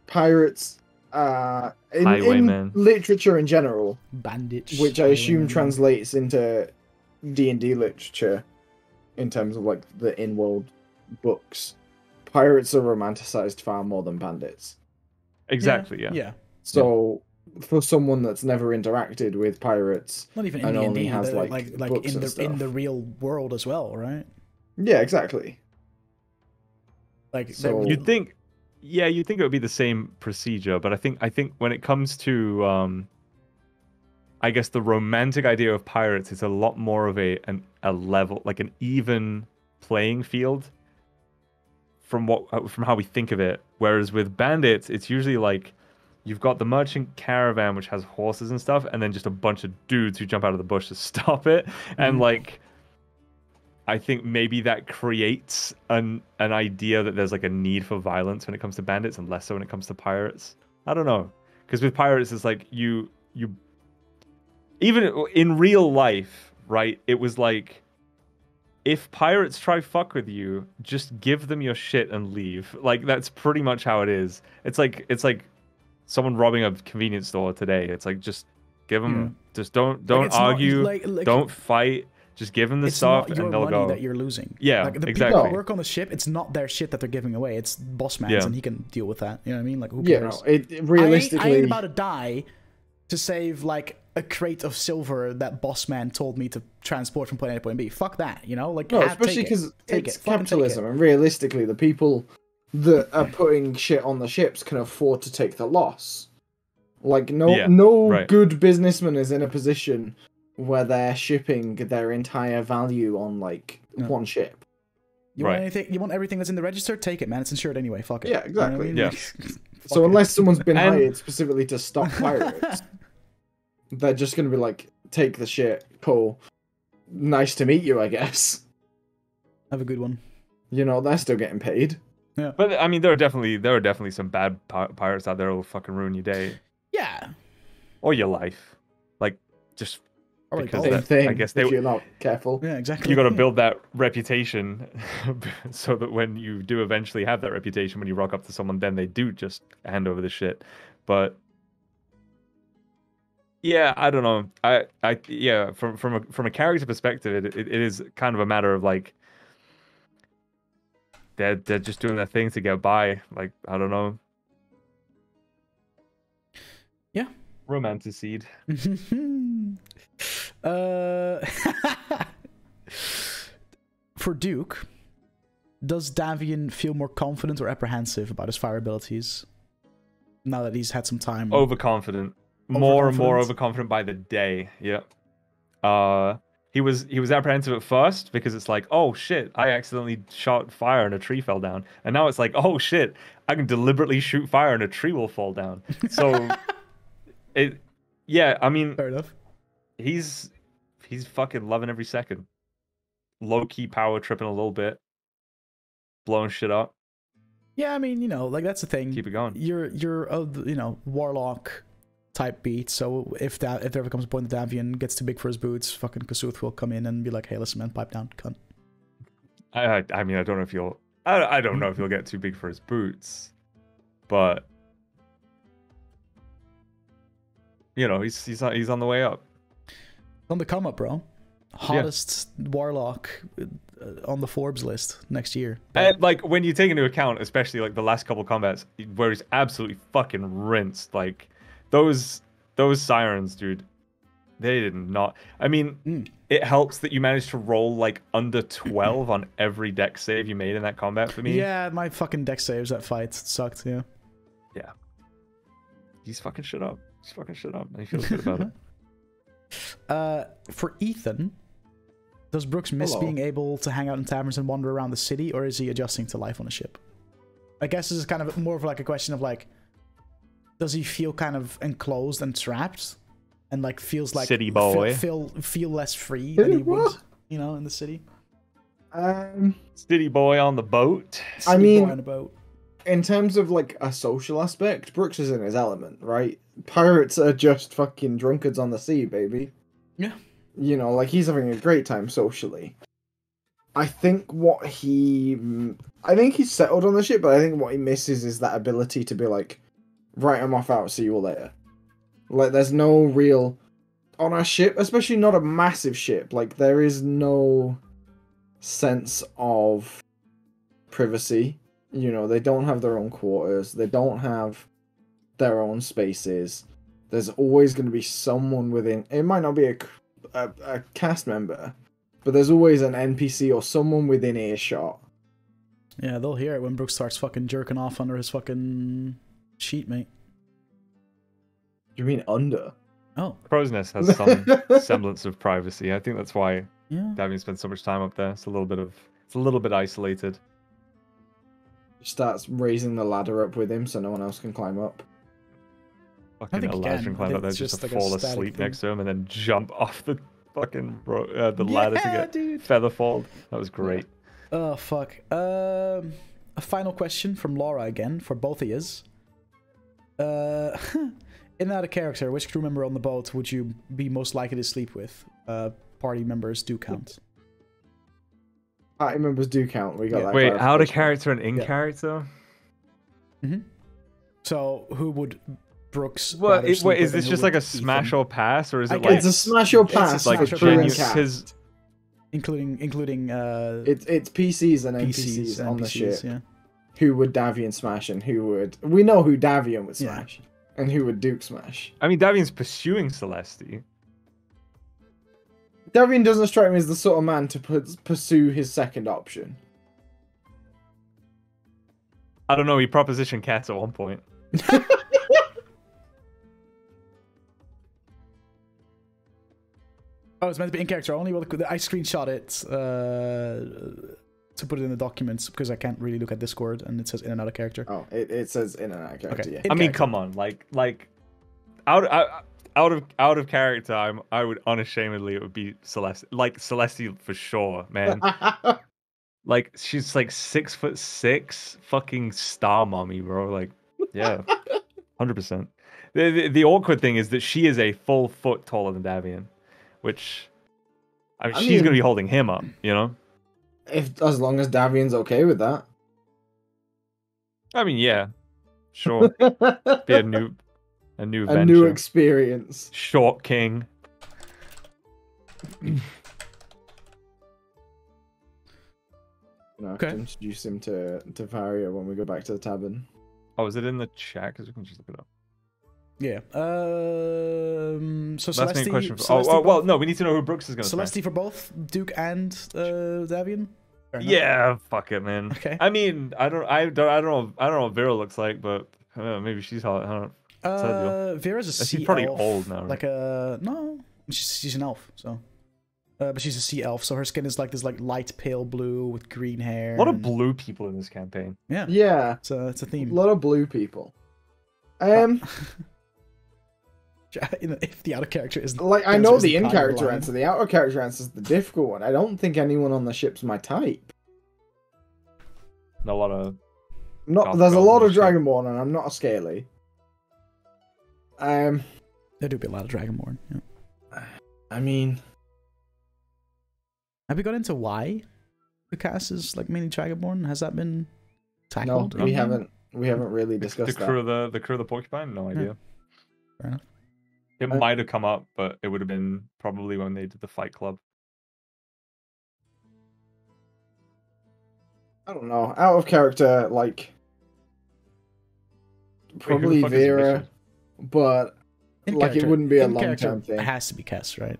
pirates, uh, in, in literature in general, bandits, which I assume translates into D and D literature. In terms of, like, the in-world books, pirates are romanticized far more than bandits. Exactly, yeah. Yeah. yeah. So, yeah. for someone that's never interacted with pirates... Not even in D and D, has like, like, like in, the, in the real world as well, right? Yeah, exactly. Like, so you'd think, yeah, you'd think it would be the same procedure, but I think I think when it comes to, um, I guess the romantic idea of pirates, it's a lot more of a an, a level, like an even playing field from what from how we think of it. Whereas with bandits, it's usually like you've got the merchant caravan, which has horses and stuff, and then just a bunch of dudes who jump out of the bush to stop it. And mm. like, I think maybe that creates an an idea that there's like a need for violence when it comes to bandits and less so when it comes to pirates. I don't know. Because with pirates, it's like you, you, even in real life, right? It was like, if pirates try fuck with you, just give them your shit and leave. Like, that's pretty much how it is. It's like, it's like someone robbing a convenience store today. It's like, just give them, yeah. just don't, don't like argue, not, like, like, don't fight. Just give them the it's stuff not your and they'll money go. That you're losing. Yeah, like, the exactly. people that work on the ship, it's not their shit that they're giving away. It's boss man's, yeah. and he can deal with that. You know what I mean? Like, who cares? Yeah, it, it realistically, I ain't, I ain't about to die to save like a crate of silver that boss man told me to transport from point A to point B. Fuck that, you know? Like, no, especially because it. it's it. capitalism, it. and realistically, the people that are putting shit on the ships can afford to take the loss. Like, no, yeah, no right. good businessman is in a position where they're shipping their entire value on, like, no. one ship. You right. want anything? You want everything that's in the register? Take it, man. It's insured anyway. Fuck it. Yeah, exactly. You know what I mean? Yeah. So fuck unless it. someone's been and... hired specifically to stop pirates, they're just going to be like, take the shit, cool. Nice to meet you, I guess. Have a good one. You know, they're still getting paid. Yeah. But, I mean, there are definitely there are definitely some bad pirates out there who will fucking ruin your day. Yeah. Or your life. Like, just... Because that, thing, I guess they, if you're not careful. Yeah, exactly. You got to build that reputation, so that when you do eventually have that reputation, when you rock up to someone, then they do just hand over the shit. But yeah, I don't know. I, I, yeah, from from a from a character perspective, it, it, it is kind of a matter of like they're they're just doing their thing to get by. Like, I don't know. Yeah. Romanticide. Uh, for Duke, does Davian feel more confident or apprehensive about his fire abilities now that he's had some time? Overconfident, overconfident. more and more overconfident by the day. Yeah, uh, he was he was apprehensive at first because it's like, oh shit, I accidentally shot fire and a tree fell down, and now it's like, oh shit, I can deliberately shoot fire and a tree will fall down. So, it, yeah, I mean, fair enough. He's he's fucking loving every second. Low key power tripping a little bit, blowing shit up. Yeah, I mean, you know, like that's the thing. Keep it going. You're you're a you know warlock type beat. So if that if there ever comes a point that Davian gets too big for his boots, fucking Kossuth will come in and be like, "Hey, listen, man, pipe down, cunt." I I, I mean, I don't know if you'll I I don't know if he'll get too big for his boots, but you know, he's he's he's on the way up. On the come up, bro. Hottest yeah. warlock on the Forbes list next year. And like when you take into account, especially like the last couple combats where he's absolutely fucking rinsed. Like those those sirens, dude. They did not. I mean, mm. it helps that you managed to roll like under twelve on every deck save you made in that combat for me. Yeah, my fucking deck saves that fight sucked. Yeah. Yeah. He's fucking shit up. He's fucking shit up. And he feels good about it. Uh, for Ethan, does Brooks miss Hello. being able to hang out in taverns and wander around the city, or is he adjusting to life on a ship? I guess this is kind of more of like a question of like, does he feel kind of enclosed and trapped, and like feels like city boy feel feel, feel less free than he would, you know, in the city? Um, city boy on the boat. City I mean, boy on the boat. In terms of like a social aspect, Brooks is in his element, right? Pirates are just fucking drunkards on the sea, baby. Yeah. You know, like he's having a great time socially. I think what he... I think he's settled on the ship, but I think what he misses is that ability to be like, right, I'm off out, see you later. Like, there's no real... On a ship, especially not a massive ship, like, there is no sense of privacy. You know, they don't have their own quarters. They don't have... their own spaces. There's always going to be someone within. It might not be a, a, a cast member, but there's always an N P C or someone within earshot Yeah, they'll hear it when Brooks starts fucking jerking off under his fucking sheet, mate. You mean under? Oh. Crow's Nest has some semblance of privacy. I think that's why yeah. Davian spends so much time up there. It's a little bit of it's a little bit isolated. He starts raising the ladder up with him so no one else can climb up. Fucking Elijah can climb up there just to fall asleep next to him and then jump off the fucking bro uh, the ladder yeah, to get featherfalled. That was great. Yeah. Oh fuck. Um, a final question from Laura again for both of yous. Uh In that character, which crew member on the boat would you be most likely to sleep with? Uh, party members do count. Party members do count. We got yeah. that. Wait, out of character and in yeah. character? Mm-hmm. So, who would Brooks? What, it, wait, is this just like a smash Ethan? Or pass, or is it I like it's a smash or pass? It's like genius, his... including including uh, it's it's P Cs and N P Cs, N P Cs on N P Cs, the ship. Yeah. Who would Davian smash and who would we know who Davian would smash? Yeah. And who would Duke smash? I mean, Davian's pursuing Celestia. Davian doesn't strike me as the sort of man to pursue his second option. I don't know, he propositioned Kess at one point. Oh, it's meant to be in character only? Well, I screenshot it uh, to put it in the documents because I can't really look at Discord and it says in and out of character. Oh, it, it says in and out of character, okay. yeah. I in mean, character. Come on, like, like, out, out, out of out of character, I'm, I would unashamedly, it would be Celestia, like, Celestia for sure, man. Like, she's like six foot six, fucking star mommy, bro. Like, yeah, one hundred percent. The, the, the awkward thing is that she is a full foot taller than Davian, which, I mean, I she's mean... gonna be holding him up, you know? If as long as Davian's okay with that. I mean, yeah, sure. Be a new, a new, a venture. new experience. Short king. Okay. To introduce him to to Varia when we go back to the tavern. Oh, is it in the chat? Because we can just look it up. Yeah. Um, so That's Celestia. Question for, Celestia oh, oh well, no, we need to know who Brooks is going to. Celestia for both Duke and uh, Davian. Yeah, fuck it, man. Okay. I mean, I don't, I don't, I don't know, I don't know what Vera looks like, but uh, maybe she's hot. I don't. Uh, Vera's a sea she's probably elf, old now. Right? Like a no, she's, she's an elf, so. Uh, but she's a sea elf, so her skin is like this, like light pale blue with green hair. A lot and... of blue people in this campaign. Yeah. Yeah. It's a, it's a theme. A lot of blue people. Um. If the outer character isn't like I know the in character answer, the outer character answer is the difficult one. I don't think anyone on the ship's my type. Not a lot of. Not there's a lot of Dragonborn, and I'm not a scaly. Um, there do be a lot of Dragonborn. Yeah. I mean, have we got into why the cast is like mainly Dragonborn? Has that been tackled? No, we haven't. We haven't really discussed the crew. The the crew of the Porcupine. No idea. Fair enough. It uh, might have come up, but it would have been probably when they did the Fight Club. I don't know. Out of character, like... Probably Wait, Vera, but... In like, character. It wouldn't be a long-term thing. It has to be Kess, right?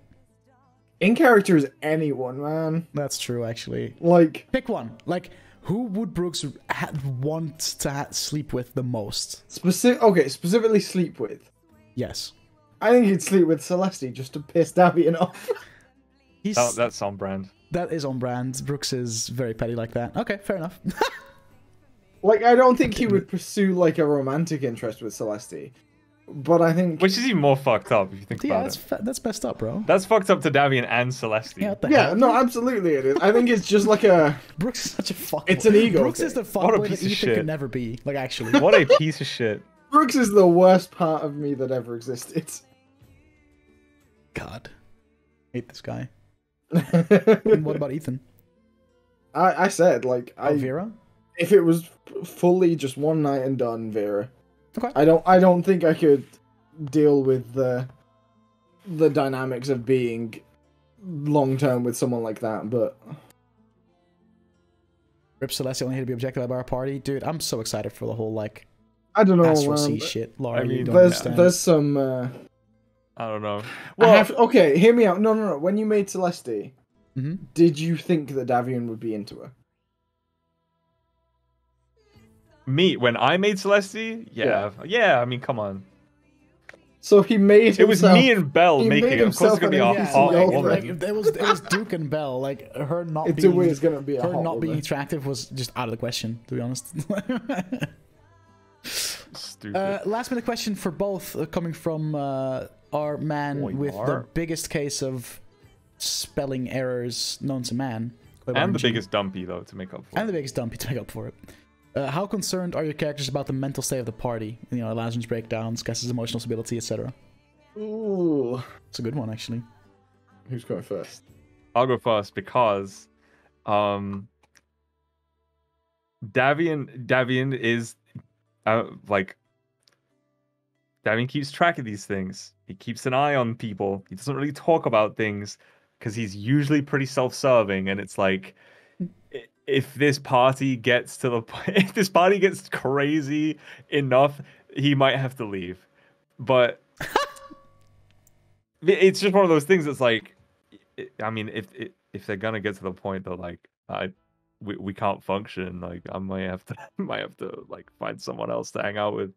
In character is anyone, man. That's true, actually. Like... Pick one. Like... Who would Brooks ha want to ha sleep with the most? Specific. Okay, specifically sleep with. Yes. I think he'd sleep with Celestia just to piss Davian off. He's, oh, that's on brand. That is on brand. Brooks is very petty like that. Okay, fair enough. Like, I don't think he would pursue, like, a romantic interest with Celestia. But I think... Which is even more fucked up, if you think yeah, about that's it. Yeah, that's messed up, bro. That's fucked up to Davian and Celestia. Yeah, yeah no, absolutely it is. I think it's just like a... Brooks is such a fuck. It's an ego Brooks thing. Is the fuckboy that Ethan could never be. Like, actually. What a piece of shit. Brooks is the worst part of me that ever existed. God. I hate this guy. And what about Ethan? I, I said, like... Oh, I, Vera? If it was fully just one night and done, Vera... Okay. I don't. I don't think I could deal with the the dynamics of being long term with someone like that. But Rip Celestia only here to be objectified by our party, dude. I'm so excited for the whole like I don't know astral sea shit. Laura, I mean, you don't there's understand. There's some. Uh... I don't know. Well, have, okay, hear me out. No, no, no. When you made Celestia, mm-hmm. did you think that Davian would be into her? Me, when I made Celestia? Yeah. yeah. Yeah, I mean, come on. So he made It was himself, me and Belle making it. Of course it's going to be a hot woman. Like, if there was, it was Duke and Belle. Like, her not it's being, it's gonna be a her not woman. being attractive was just out of the question, to be honest. Stupid. Uh, last minute question for both, uh, coming from uh, our man Boy, with are. the biggest case of spelling errors known to man. Koiba and the Jim. biggest dumpy, though, to make up for and it. And the biggest dumpy to make up for it. Uh, how concerned are your characters about the mental state of the party? You know, Lazarus' breakdowns, Kess's emotional stability, et cetera. Ooh. It's a good one, actually. Who's going first? I'll go first because um, Davian, Davian is, uh, like, Davian keeps track of these things. He keeps an eye on people. He doesn't really talk about things because he's usually pretty self-serving, and it's like... It, If this party gets to the if this party gets crazy enough, he might have to leave. But it's just one of those things that's like, it, I mean, if it, if they're gonna get to the point that like I we we can't function, like I might have to might have to like find someone else to hang out with.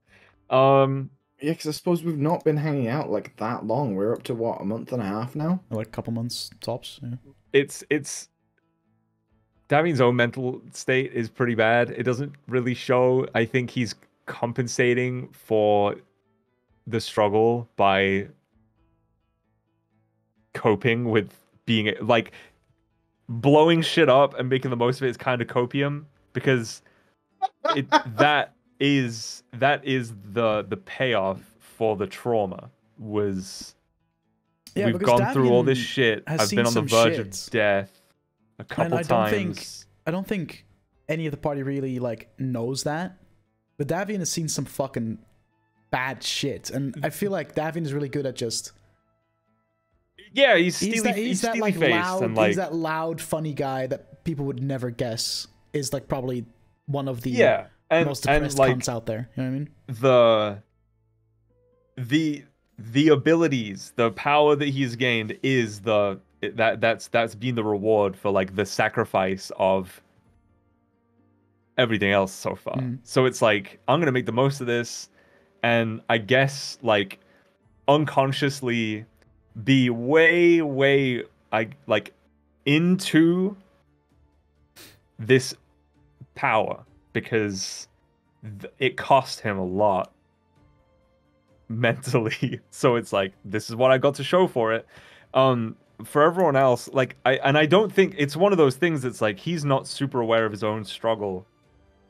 Um, yeah, because I suppose we've not been hanging out like that long. We're up to what, a month and a half now, like a couple months tops. Yeah. It's it's. Davian's own mental state is pretty bad. It doesn't really show. I think he's compensating for the struggle by coping with being like blowing shit up and making the most of it is kind of copium, because it that is that is the the payoff for the trauma was yeah, we've gone Davian through all this shit. I've been on the verge shit. of death. A couple and I times. don't think I don't think any of the party really like knows that, but Davian has seen some fucking bad shit, and I feel like Davian is really good at just yeah, he's steely, he's that, he's he's that like loud, and, like, he's that loud, funny guy that people would never guess is like probably one of the yeah, and, most depressed and, like, cunts out there. You know what I mean? The the the abilities, the power that he's gained is the. It, that that's that's been the reward for like the sacrifice of everything else so far. Mm. So it's like, I'm gonna make the most of this, and I guess like unconsciously be way way I like into this power because th it cost him a lot mentally. So it's like, this is what I got to show for it. Um. For everyone else, like I and I don't think it's one of those things that's like he's not super aware of his own struggle,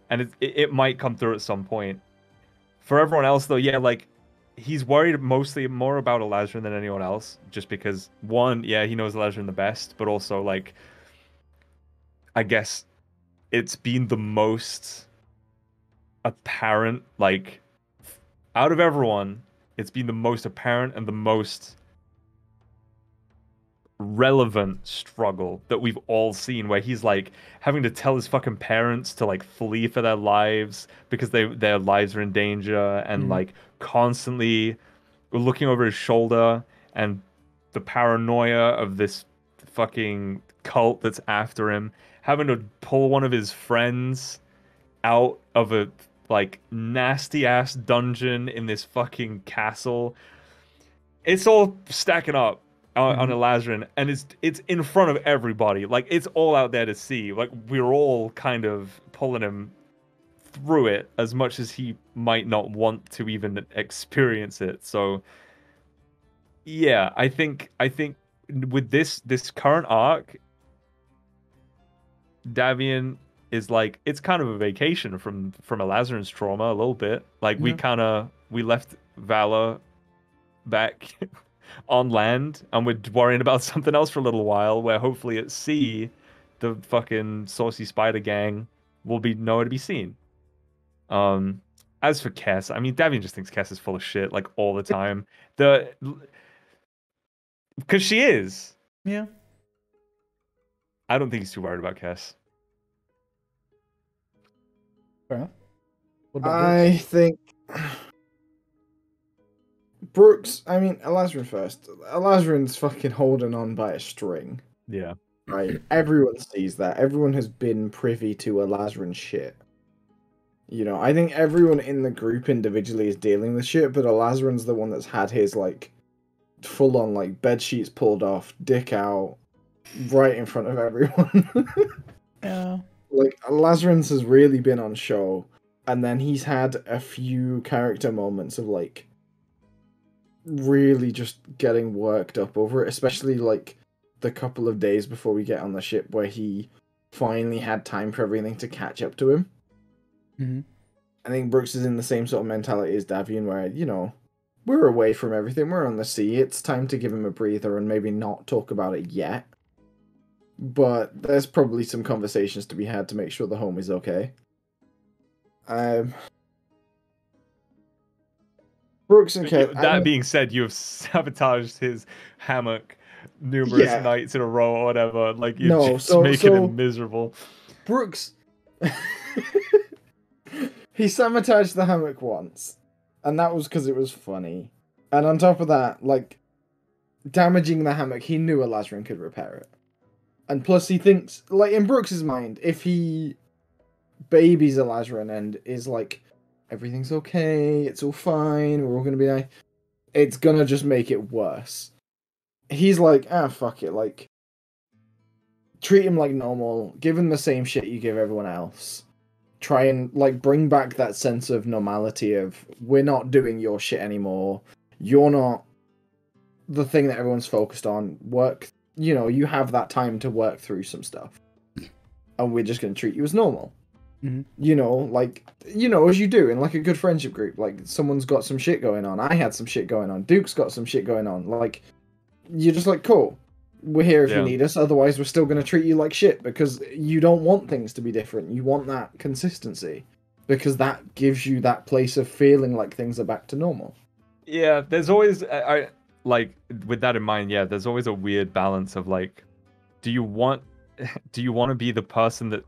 and it it, it might come through at some point. For everyone else, though, yeah, like he's worried mostly more about Elazrin than anyone else, just because one, yeah, he knows Elazrin the best, but also like I guess it's been the most apparent, like out of everyone, it's been the most apparent and the most relevant struggle that we've all seen, where he's like having to tell his fucking parents to like flee for their lives because they their lives are in danger, and mm. like constantly looking over his shoulder, and the paranoia of this fucking cult that's after him, having to pull one of his friends out of a like nasty ass dungeon in this fucking castle. It's all stacking up on Elazrin, and it's it's in front of everybody. Like, it's all out there to see. Like, we're all kind of pulling him through it as much as he might not want to even experience it. So yeah, I think I think with this this current arc, Davian is like, it's kind of a vacation from from Elazrin's trauma a little bit. Like, yeah. we kind of we left Valor back on land, and we're worrying about something else for a little while, where hopefully at sea the fucking saucy spider gang will be nowhere to be seen. Um as for Kess, I mean, Davian just thinks Kess is full of shit like all the time, the because she is. Yeah, I don't think he's too worried about Kess. Fair enough. What about I Bruce? think Brooks, I mean, Elazrin first. Elazrin's fucking holding on by a string. Yeah. Right? Everyone sees that. Everyone has been privy to Elazrin's shit. You know, I think everyone in the group individually is dealing with shit, but Alazarin's the one that's had his, like, full-on, like, bed sheets pulled off, dick out, right in front of everyone. Yeah. Like, Alazarin's has really been on show, and then he's had a few character moments of, like, really just getting worked up over it, especially, like, the couple of days before we get on the ship where he finally had time for everything to catch up to him. Mm-hmm. I think Brooks is in the same sort of mentality as Davian, where, you know, we're away from everything, we're on the sea, it's time to give him a breather and maybe not talk about it yet. But there's probably some conversations to be had to make sure the home is okay. Um, Brooks and Kev... That I'm... being said, you have sabotaged his hammock numerous yeah. nights in a row or whatever. Like, you're no, just so, making so... him miserable. Brooks... He sabotaged the hammock once, and that was because it was funny. And on top of that, like, damaging the hammock, he knew Alazarin could repair it. And plus he thinks, like, in Brooks's mind, if he babies Alazarin and is like, everything's okay, it's all fine, we're all gonna be nice, it's gonna just make it worse. He's like, ah, fuck it, like, treat him like normal, give him the same shit you give everyone else. Try and, like, bring back that sense of normality of, we're not doing your shit anymore. You're not the thing that everyone's focused on. Work, you know, you have that time to work through some stuff. And we're just going to treat you as normal. Mm-hmm. You know, like, you know, as you do in, like, a good friendship group. Like, someone's got some shit going on. I had some shit going on. Duke's got some shit going on. Like, you're just like, cool. We're here if yeah. you need us, otherwise we're still going to treat you like shit, because you don't want things to be different. You want that consistency, because that gives you that place of feeling like things are back to normal. Yeah, there's always, I, I like, with that in mind, yeah, there's always a weird balance of, like, do you want, do you want to be the person that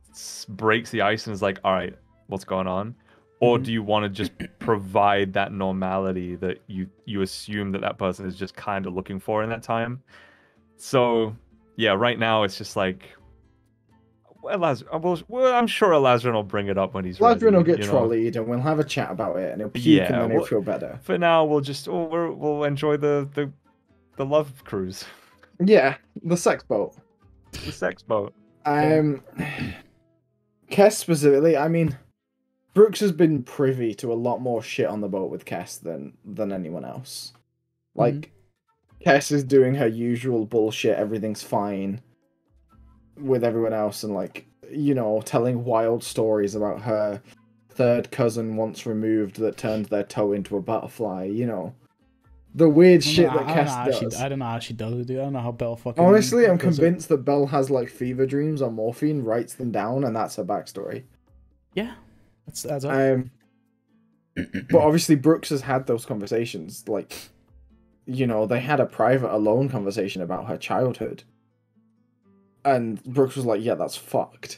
breaks the ice and is like, all right, what's going on? Or do you want to just provide that normality that you, you assume that that person is just kind of looking for in that time? So, yeah, right now it's just like, well, Elaz- well I'm sure Alazarin will bring it up when he's Lazarus ready. Will get trolleyed, know? And we'll have a chat about it, and he'll puke, yeah, and then he'll feel better. For now, we'll just oh, we're, we'll enjoy the, the the love cruise. Yeah, the sex boat. The sex boat. Um, Kess specifically, I mean, Brooks has been privy to a lot more shit on the boat with Kess than than anyone else. Like. Mm-hmm. Kess is doing her usual bullshit, everything's fine with everyone else, and, like, you know, telling wild stories about her third cousin once removed that turned their toe into a butterfly, you know. The weird shit know, that Kess does. She, I don't know how she does it, dude. I don't know how Belle fucking... Honestly, I'm convinced it. that Belle has, like, fever dreams on morphine, writes them down, and that's her backstory. Yeah. That's, that's um, But obviously Brooks has had those conversations, like... You know, they had a private alone conversation about her childhood. And Brooks was like, yeah, that's fucked.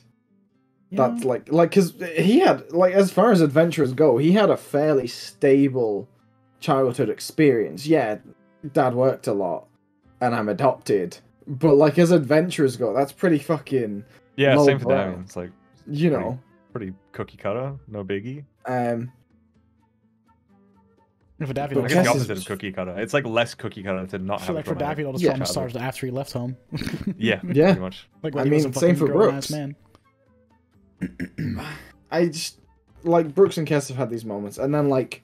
Yeah. That's like, like, because he had, like, as far as adventurers go, he had a fairly stable childhood experience. Yeah, dad worked a lot, and I'm adopted. But, like, as adventurers go, that's pretty fucking... Yeah, low same for that. It's like, you pretty, know. Pretty cookie cutter, no biggie. Um... For Davian, like, it's the opposite of cookie cutter. It's like less cookie cutter to not have. Like for Davian, all the trauma started after he left home. yeah, yeah. Pretty much. Like, I mean, same for Brooks. Man. I just like Brooks and Kess have had these moments, and then like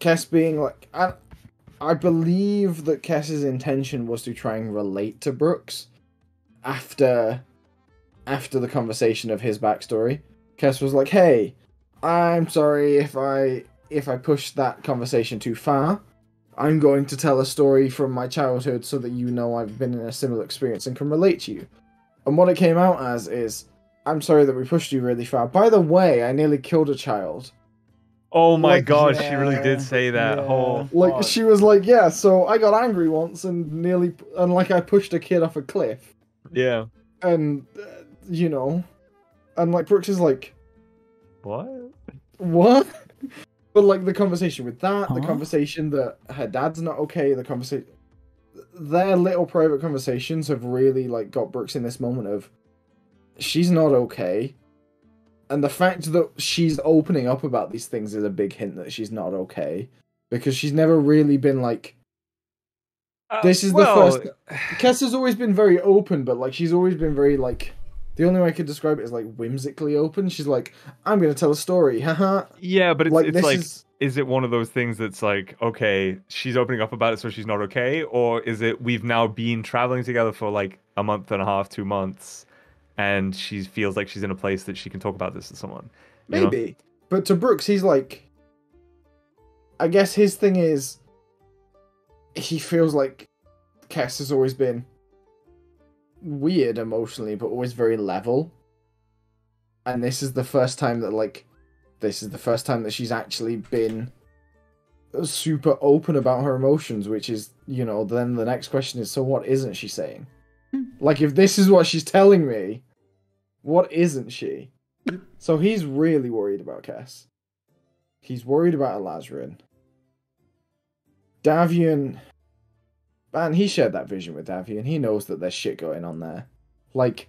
Kess being like, I, I believe that Kess's intention was to try and relate to Brooks after, after the conversation of his backstory. Kess was like, "Hey, I'm sorry if I." If I push that conversation too far, I'm going to tell a story from my childhood so that you know I've been in a similar experience and can relate to you." And what it came out as is, I'm sorry that we pushed you really far. By the way, I nearly killed a child. Oh my like, god, yeah, she really did say that. Yeah. Oh, like, god. She was like, yeah, so I got angry once and nearly, and like I pushed a kid off a cliff. Yeah. And, uh, you know, and like Brooks is like, what? What? But, like, the conversation with that, huh? The conversation that her dad's not okay, the conversation... Their little private conversations have really, like, got Brooks in this moment of... She's not okay. And the fact that she's opening up about these things is a big hint that she's not okay. Because she's never really been like... Uh, this is well... the first... Kess has always been very open, but like she's always been very like... The only way I could describe it is like whimsically open. She's like, I'm going to tell a story, haha. Yeah, but it's like... It's this like is... is it one of those things that's like, okay, she's opening up about it so she's not okay? Or is it we've now been traveling together for like a month and a half, two months... and she feels like she's in a place that she can talk about this to someone. Maybe. Know? But to Brooks, he's like... I guess his thing is... He feels like Kess has always been weird emotionally, but always very level. And this is the first time that, like... This is the first time that she's actually been super open about her emotions, which is, you know, then the next question is, so what isn't she saying? Like, if this is what she's telling me, what isn't she? So he's really worried about Kess. He's worried about Elazrin. Davian. Man, he shared that vision with Davian. He knows that there's shit going on there. Like,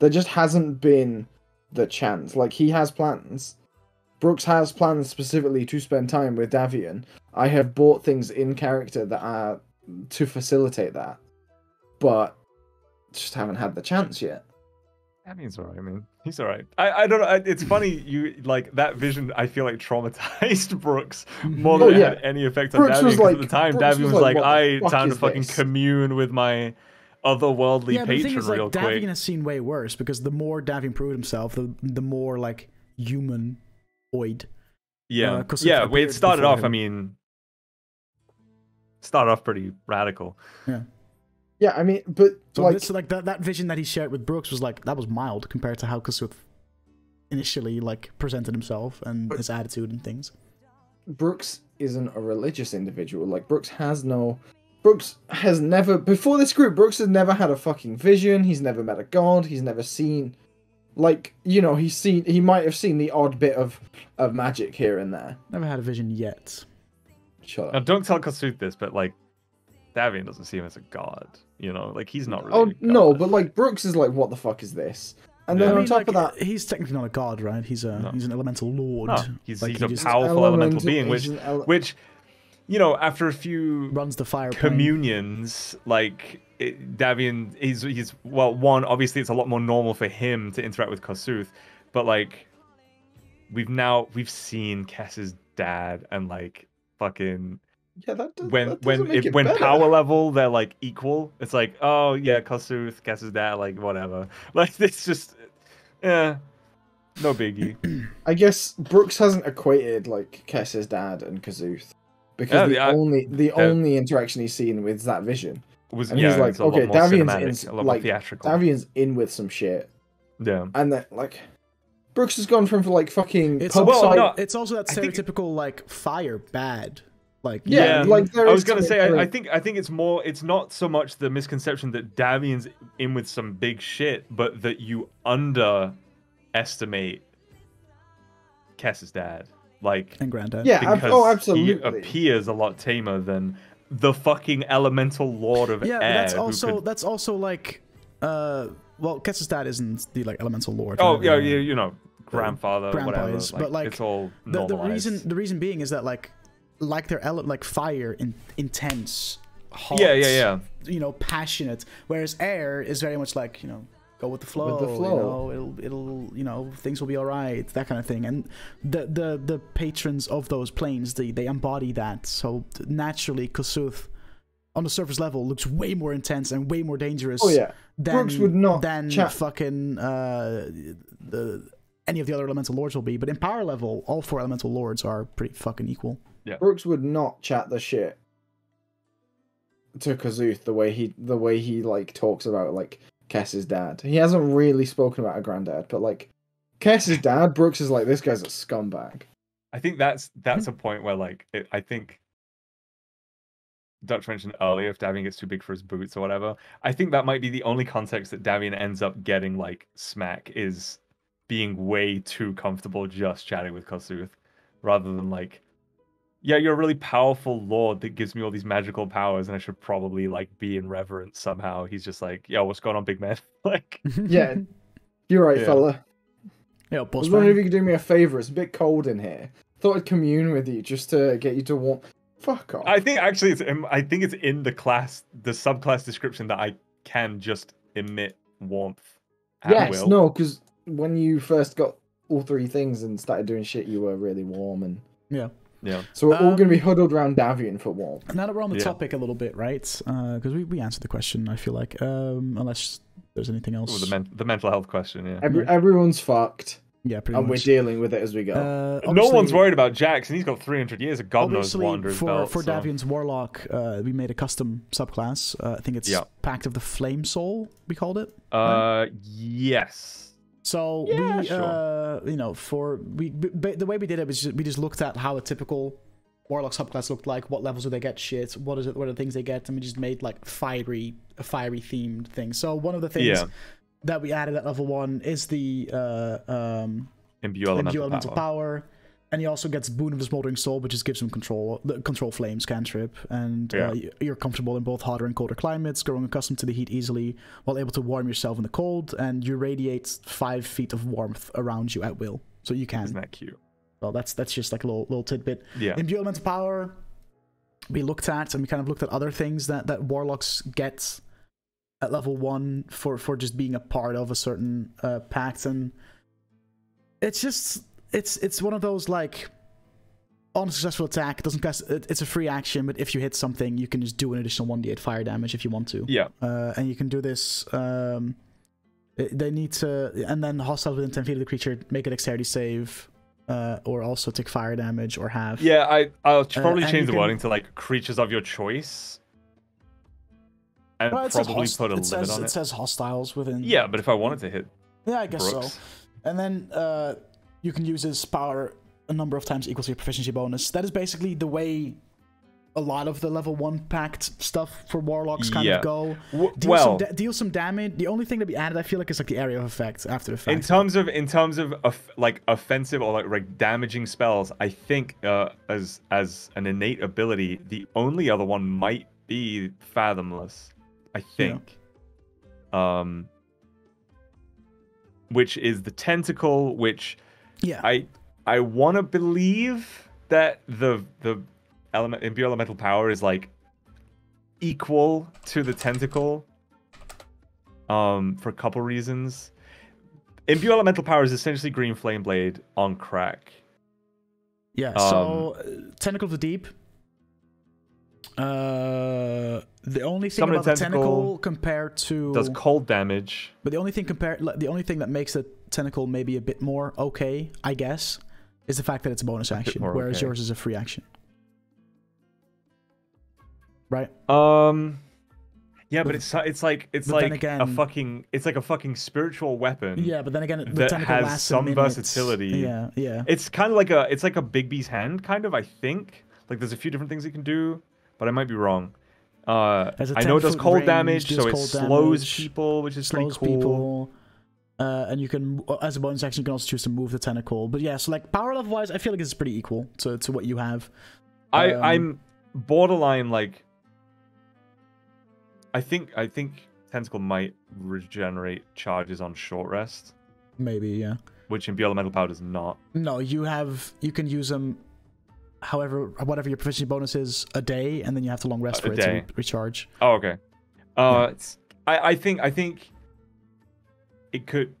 there just hasn't been the chance. Like, he has plans. Brooks has plans specifically to spend time with Davian. I have bought things in character that are to facilitate that. But just haven't had the chance yet. I mean, it's all right. I mean, he's all right. I, I don't know. I, it's funny. You like that vision. I feel like traumatized Brooks more than oh, yeah. it had any effect on Brooks Davian. Like, at the time, Brooks Davian was, was like, like I time to fucking this? commune with my otherworldly yeah, patron is, like, real Davian quick. Davian has seen way worse because the more Davian proved himself, the the more like humanoid. Yeah, uh, yeah. Well, it started off. Him. I mean, started off pretty radical. Yeah. Yeah, I mean, but so like, this, like that, that vision that he shared with Brooks was like that was mild compared to how Kossuth initially like presented himself and his attitude and things. Brooks isn't a religious individual. Like Brooks has no, Brooks has never before this group. Brooks has never had a fucking vision. He's never met a god. He's never seen, like you know, he's seen. He might have seen the odd bit of of magic here and there. Never had a vision yet. Shut up. Now don't tell Kossuth this, but like. Davian doesn't see him as a god, you know? Like, he's not really Oh, no, but, like, Brooks is like, what the fuck is this? And yeah. then I mean, on top like, of that... He's technically not a god, right? He's a no. he's an elemental lord. No, he's, like, he's he a powerful elemental, elemental being, which, ele which, you know, after a few... Runs the fire communions, plane. like, it, Davian, he's, he's... Well, one, obviously, it's a lot more normal for him to interact with Kossuth, but, like, we've now... We've seen Kess's dad and, like, fucking... Yeah, that does, when that when if, when better. power level they're like equal, it's like oh yeah, Kossuth, Kess's dad, like whatever. Like it's just, yeah, no biggie. I guess Brooks hasn't equated like Kess's dad and Kossuth because yeah, the I, only the uh, only interaction he's seen with is that vision. Was and yeah, he's like okay, Davian's in like theatrical. Davian's in with some shit. Yeah, and then like. Brooks has gone from for like fucking. It's, pub well, side. No, it's also that stereotypical think... like fire bad. Like yeah, yeah, like there I was gonna say, I, I think I think it's more. It's not so much the misconception that Davian's in with some big shit, but that you underestimate Kess's dad, like and granddad. Yeah, because oh, absolutely. He appears a lot tamer than the fucking elemental lord of yeah, air. Yeah, that's also could... that's also like, uh, well, Kess's dad isn't the like elemental lord. Oh yeah, yeah, you know, grandfather, whatever. Is, like, but like, it's all the, the reason. The reason being is that like. Like they're like fire, in intense, hot, yeah, yeah, yeah. You know, passionate. Whereas air is very much like you know, go with the flow. With the flow. You know, it'll, it'll, you know, things will be all right. That kind of thing. And the the the patrons of those planes, they they embody that. So naturally, Kossuth, on the surface level, looks way more intense and way more dangerous. Oh yeah, than, Brooks would not than chat. fucking uh, the any of the other elemental lords will be. But in power level, all four elemental lords are pretty fucking equal. Yeah. Brooks would not chat the shit to Kossuth the way he the way he like talks about like Kess's dad. He hasn't really spoken about a granddad, but like Kess's dad, Brooks is like this guy's a scumbag. I think that's that's a point where like it, I think Dutch mentioned earlier if Davian gets too big for his boots or whatever. I think that might be the only context that Davian ends up getting like smack is being way too comfortable just chatting with Kossuth rather than like. Yeah, you're a really powerful lord that gives me all these magical powers, and I should probably like be in reverence somehow. He's just like, yo, what's going on, big man? Like, yeah, you're right, yeah. fella. Yeah, boss I was wondering man. If you could do me a favor. It's a bit cold in here. Thought I'd commune with you just to get you to warm. Fuck off. I think actually, it's I think it's in the class, the subclass description that I can just emit warmth. At yes, will. no, because when you first got all three things and started doing shit, you were really warm and yeah. Yeah. So we're um, all going to be huddled around Davian for warm. Now that we're on the yeah. topic a little bit, right? Because uh, we, we answered the question, I feel like. Um, unless there's anything else. Ooh, the, men the mental health question, yeah. Every everyone's fucked. Yeah, pretty and much. And we're dealing with it as we go. Uh, no one's worried about Jax, and he's got three hundred years of God knows Wanderer's for, belt. For so. Davian's Warlock, uh, we made a custom subclass. Uh, I think it's yeah. Pact of the Flame Soul, we called it. Uh, right? Yes. So yeah, we, sure. uh, you know, for we b b the way we did it was just, we just looked at how a typical Warlock subclass looked like. What levels do they get? Shit. What is it? What are the things they get? And we just made like fiery, a fiery themed thing. So one of the things yeah. that we added at level one is the uh, um, imbue elemental power. power, and he also gets Boon of the Smoldering Soul, which just gives him control, the control flames cantrip, and yeah. uh, you're comfortable in both hotter and colder climates, growing accustomed to the heat easily, while able to warm yourself in the cold, and you radiate five feet of warmth around you at will, so you can. Isn't that cute? Well, that's that's just like a little little tidbit. Yeah. Imbue elemental power, we looked at, and we kind of looked at other things that that warlocks get at level one for for just being a part of a certain uh pact, and it's just it's it's one of those like on a successful attack doesn't cast it, it's a free action, but if you hit something you can just do an additional one D eight fire damage if you want to, yeah uh and you can do this um it, they need to, and then hostile within ten feet of the creature make a dexterity save uh or also take fire damage or have yeah i i'll probably uh, change the can, wording to like creatures of your choice. And well, probably put a it limit says, on it. It says hostiles within. Yeah, but if I wanted to hit Yeah, I guess Brooks. so. And then uh, you can use his power a number of times equals your proficiency bonus. That is basically the way a lot of the level one pact stuff for warlocks kind yeah. of go. Deal, well, some deal some damage. The only thing that we added, I feel like, is like the area of effect after the fact. In terms of in terms of of like offensive or like, like damaging spells, I think uh, as as an innate ability, the only other one might be Fathomless. I think, yeah. um, which is the tentacle. Which, yeah, I I want to believe that the the element imbue elemental power is like equal to the tentacle. Um, for a couple reasons, imbue elemental power is essentially green flame blade on crack. Yeah. Um, so tentacle of the deep. Uh, the only thing Summon about the tentacle, tentacle compared to does cold damage, but the only thing compared, the only thing that makes the tentacle maybe a bit more okay, I guess, is the fact that it's a bonus action, a whereas okay. yours is a free action, right? Um, yeah, but, but it's it's like it's like again, a fucking it's like a fucking spiritual weapon. Yeah, but then again, the that tentacle has lasts some versatility. Yeah, yeah. It's kind of like a it's like a Bigby's hand, kind of. I think like there's a few different things you can do. But I might be wrong. Uh, I know it does cold range, damage, does so cold it slows damage, people, which is slows pretty cool. People. Uh, and you can, as a bonus action, you can also choose to move the tentacle. But yeah, so like power level wise, I feel like it's pretty equal to to what you have. I um, I'm borderline like. I think I think tentacle might regenerate charges on short rest. Maybe yeah. Which in elemental power does not. No, you have you can use them. However, whatever your proficiency bonus is, a day, and then you have to long rest for it to recharge. Oh, okay. Uh, yeah. it's, I I think I think it could.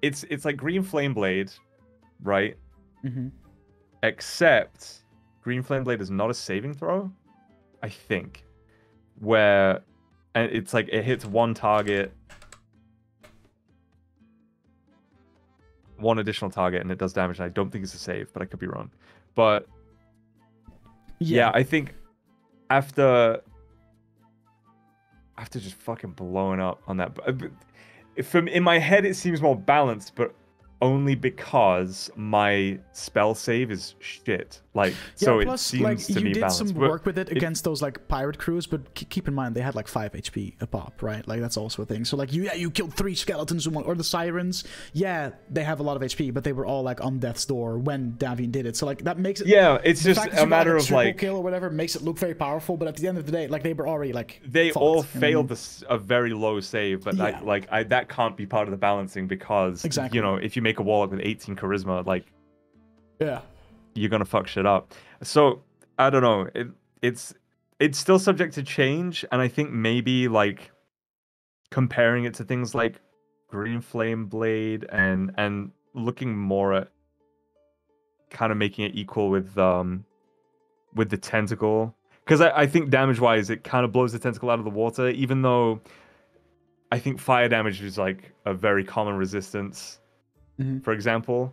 It's it's like Green Flame Blade, right? Mm-hmm. Except Green Flame Blade is not a saving throw, I think. Where, and it's like it hits one target, one additional target, and it does damage. And I don't think it's a save, but I could be wrong. But yeah. yeah, I think after after just fucking blowing up on that, from in my head it seems more balanced, but only because my spell save is shit. Like yeah, so, plus, it seems like, to you me did balanced. Some work with it, it against those like pirate crews, but keep in mind they had like five H P a pop, right? Like that's also a thing. So like you, yeah, you killed three skeletons and one, or the sirens. Yeah, they have a lot of H P, but they were all like on death's door when Davian did it. So like that makes it. Yeah, it's just a matter of like kill or whatever makes it look very powerful, but at the end of the day, like they were already like they fought, all failed you know? a, a very low save, but yeah. I, like I, that can't be part of the balancing because exactly. you know if you make make a warlock with eighteen charisma, like, yeah, you're gonna fuck shit up. So I don't know. It, it's it's still subject to change, and I think maybe like comparing it to things like Green Flame Blade and and looking more at kind of making it equal with um with the tentacle, because I, I think damage wise it kind of blows the tentacle out of the water, even though I think fire damage is like a very common resistance. Mm-hmm. For example,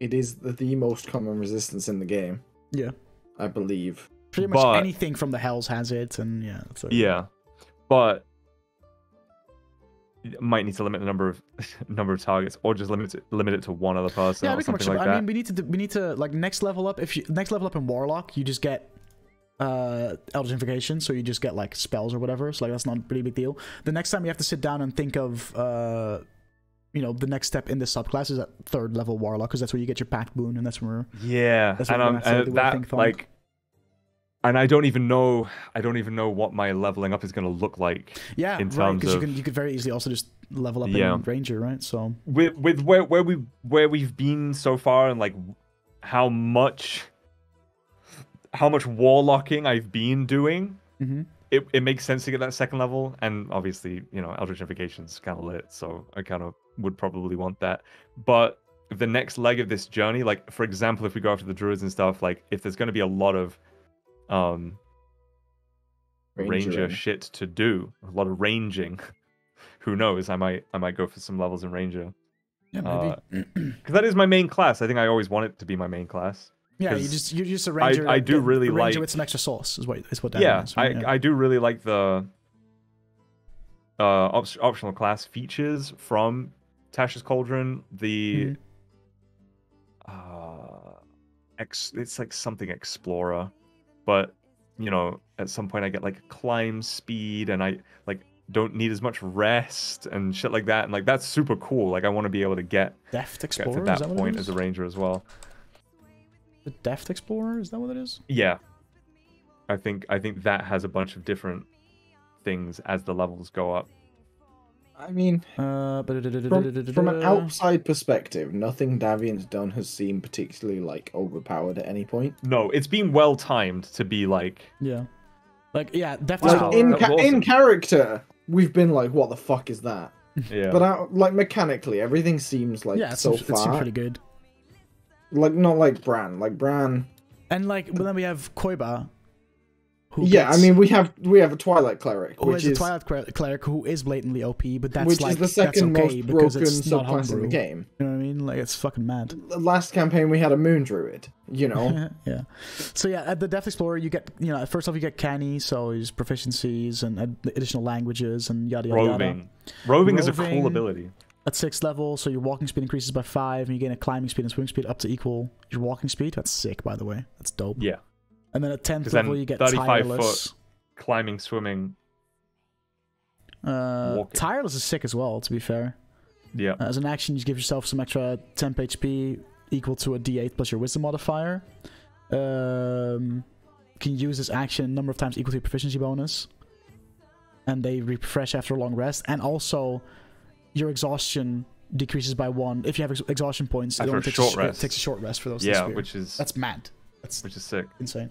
it is the, the most common resistance in the game. Yeah, I believe pretty much but, anything from the Hells has it, and yeah, so. Yeah, but might need to limit the number of number of targets, or just limit it, limit it to one other person. Yeah, or something like that. I mean, we need to we need to like next level up. If you next level up in Warlock, you just get uh Eldritch Invocation, so you just get like spells or whatever. So like that's not a pretty big deal. The next time you have to sit down and think of uh, you know, the next step in this subclass is at third level Warlock, because that's where you get your Pact Boon, and that's where yeah, that's and, um, and that like. And I don't even know. I don't even know what my leveling up is going to look like. Yeah, in terms right. Because you can you could very easily also just level up yeah. in Ranger, right? So with with where where we where we've been so far, and like how much how much warlocking I've been doing, mm-hmm. it it makes sense to get that second level. And obviously, you know, Eldritch Invocation's kind of lit, so I kind of would probably want that. But the next leg of this journey, like for example, if we go after the druids and stuff, like if there's going to be a lot of um Rangering. ranger shit to do, a lot of ranging, who knows, i might i might go for some levels in ranger, yeah, maybe, because uh, that is my main class. I think I always want it to be my main class. Yeah, you just you're just a ranger. I, I do really ranger like with some extra sauce is what is what that yeah means, right? I yeah. I do really like the uh op optional class features from Tasha's Cauldron, the mm-hmm. uh ex it's like something explorer. But, you know, at some point I get like climb speed, and I like don't need as much rest and shit like that. And like that's super cool. Like I want to be able to get Deft Explorer get to that, that point as a ranger as well. The Deft Explorer, is that what it is? Yeah, I think I think that has a bunch of different things as the levels go up. I mean, uh, from, from an outside perspective, nothing Davian's done has seemed particularly like overpowered at any point. No, it's been well timed to be like, yeah, like yeah, definitely. Like, in ca awesome. in character, we've been like, what the fuck is that? Yeah. But out, like mechanically, everything seems like yeah, so far. It seems pretty good. Like not like Bran, like Bran. And like, but then we have Koiba. Yeah, gets... I mean, we have we have a Twilight Cleric, which is a Twilight Cleric who is blatantly O P, but that's which like, is the second that's okay most broken subclass in the game. You know what I mean? Like it's fucking mad. The last campaign we had a Moon Druid, you know. Yeah. So yeah, at the Depth Explorer, you get you know first off you get canny, so you use proficiencies and additional languages and yada yada. Roving, yada. roving, roving is a cool ability. At sixth level, so your walking speed increases by five, and you gain a climbing speed and swimming speed up to equal your walking speed. That's sick, by the way. That's dope. Yeah. And then at tenth level, you get Tireless. Foot, climbing, swimming. Uh, tireless is sick as well, to be fair. Yeah. As an action, you give yourself some extra temp H P equal to a D eight plus your wisdom modifier. Um, you can use this action a number of times equal to your proficiency bonus. And they refresh after a long rest. And also, your exhaustion decreases by one. If you have ex exhaustion points, it only takes a, it takes a short rest for those. Yeah, which is... That's mad. That's which is sick, insane.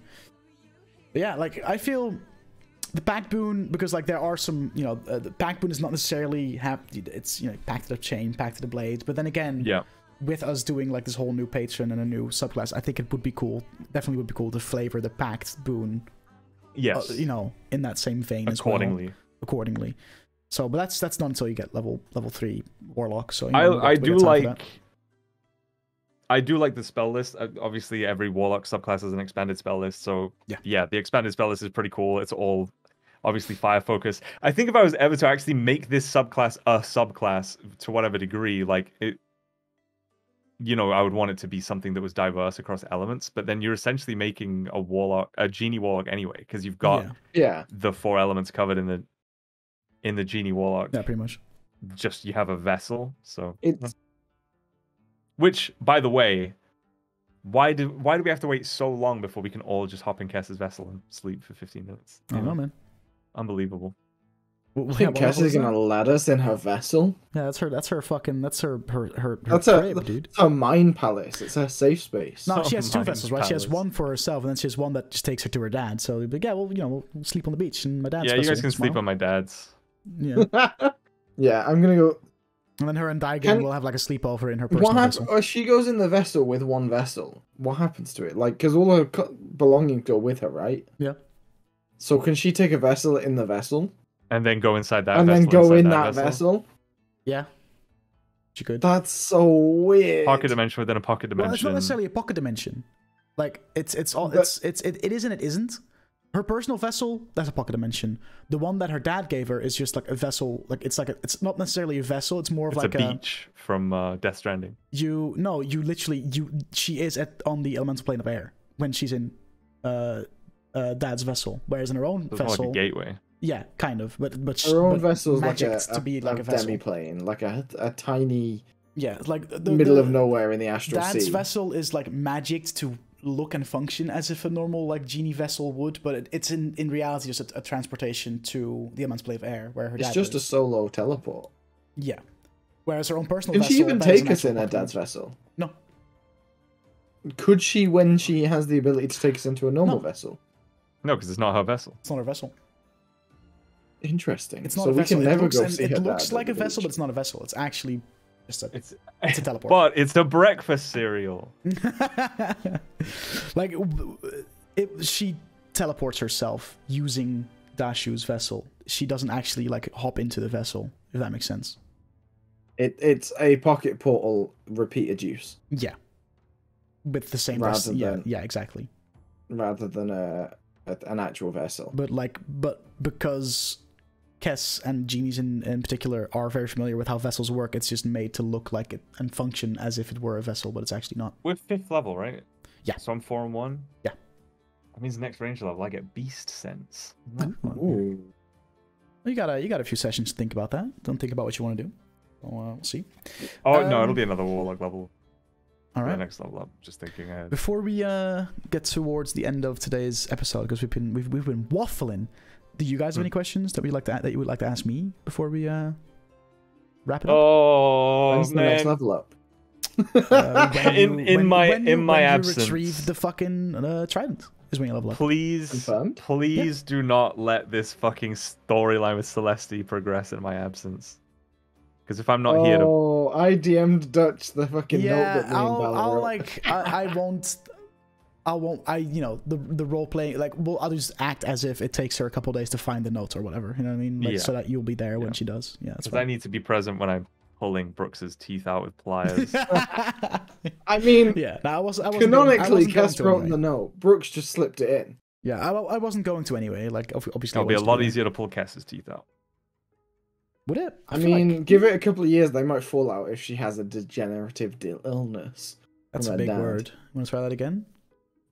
But yeah, like I feel the Pact Boon, because like there are some, you know, uh, the Pact Boon is not necessarily happy. It's, you know, Pact to the Chain, Pact to the Blades. But then again, yeah, with us doing like this whole new patron and a new subclass, I think it would be cool. Definitely would be cool to flavor the Pact Boon. Yes, uh, you know, in that same vein accordingly. As well, accordingly. So, but that's that's not until you get level level three Warlock. So you know, I I do like. I do like the spell list. Obviously, every Warlock subclass has an expanded spell list. So, yeah. yeah, the expanded spell list is pretty cool. It's all, obviously, fire focus. I think if I was ever to actually make this subclass a subclass to whatever degree, like, it, you know, I would want it to be something that was diverse across elements. But then you're essentially making a Warlock, a Genie Warlock anyway, because you've got yeah. Yeah. the four elements covered in the in the Genie Warlock. Yeah, pretty much. Just, you have a vessel, so... It's Which, by the way, why do why do we have to wait so long before we can all just hop in Kess's vessel and sleep for fifteen minutes? I don't know, man. Unbelievable. Wait, yeah, Kess is gonna let us in her vessel? Yeah, that's her. That's her fucking. That's her. Her. Her. That's her crib, a, dude. It's her mind palace. It's her safe space. No, she has two vessels, right? Palace. She has one for herself, and then she has one that just takes her to her dad. So, like, yeah, well, you know, we'll sleep on the beach and my dad's. Yeah, you guys can tomorrow. sleep on my dad's. Yeah. Yeah, I'm gonna go. And then her and Dagon can... will have like a sleepover in her personal what vessel. Or she goes in the vessel with one vessel. What happens to it? Like, because all her belongings go with her, right? Yeah. So can she take a vessel in the vessel? And then go inside that and vessel. And then go in that, that vessel. vessel? Yeah. She could. That's so weird. Pocket dimension within a pocket dimension. Well, it's not necessarily a pocket dimension. Like, it's, it's, all, but... it's, it's, it, it is and it isn't. Her personal vessel, that's a pocket dimension. The one that her dad gave her is just like a vessel. Like it's like a, it's not necessarily a vessel. It's more of it's like a beach a, from uh, Death Stranding. You no, you literally you. She is at on the elemental plane of air when she's in uh, uh, dad's vessel, whereas in her own so it's vessel, more like a gateway. Yeah, kind of, but but her own vessel is like a, to be a, like a, a demi-plane, like a a tiny yeah, like the, middle the, of nowhere in the astral dad's sea. Dad's vessel is like magicked to look and function as if a normal like genie vessel would, but it, it's in in reality just a, a transportation to the immense play of air where her it's dad just is. a solo teleport. Yeah, whereas her own personal could vessel, she even take us in her dad's vessel? No. Could she when she has the ability to take us into a normal no. vessel? No, because it's not her vessel. It's not her vessel. Interesting. It's not so a vessel. We can it never looks, go see It her looks dad like a village. vessel, but it's not a vessel. It's actually. It's a, it's, it's a teleport. But it's the breakfast cereal. Like, it, she teleports herself using Dashu's vessel. She doesn't actually, like, hop into the vessel, if that makes sense. It It's a pocket portal repeated use. Yeah. With the same vessel. Yeah, yeah, exactly. Rather than a, a, an actual vessel. But, like, but because... Kess and genies in, in particular are very familiar with how vessels work. It's just made to look like it and function as if it were a vessel, but it's actually not. We're fifth level, right? Yeah. So I'm four and one. Yeah. That means next range level I get beast sense. Ooh. You got a you got a few sessions to think about that. Don't think about what you want to do. So, uh, we'll see. Oh um, no, it'll be another warlock level. All right. Next level up. Just thinking ahead. Before we uh get towards the end of today's episode, because we've been we've we've been waffling. Do you guys have any questions that we like to that you would like to ask me before we uh, wrap it up? Oh, when's man. the next level up? uh, in you, in when, my when in you, my when absence, you retrieve the fucking uh, trident is when you level up. Please, Confirmed? please yeah. do not let this fucking storyline with Celestia progress in my absence. Because if I'm not oh, here, to... oh, I D M'd Dutch the fucking yeah, note that me and Belle I'll wrote. like I, I won't. I won't, I, you know, the the role playing, like, well, I'll just act as if it takes her a couple of days to find the notes or whatever, you know what I mean? Like, yeah. So that you'll be there yeah. when she does. Yeah, because I need to be present when I'm pulling Brooks's teeth out with pliers. I mean, yeah, no, I wasn't, I wasn't canonically, Kess wrote anyway. the note. Brooks just slipped it in. Yeah, I, I wasn't going to anyway. Like, obviously, it'll be a lot easier to pull Kess's teeth out. Would it? I, I mean, like... give it a couple of years, they might fall out if she has a degenerative illness. That's a big dad. word. Want to try that again?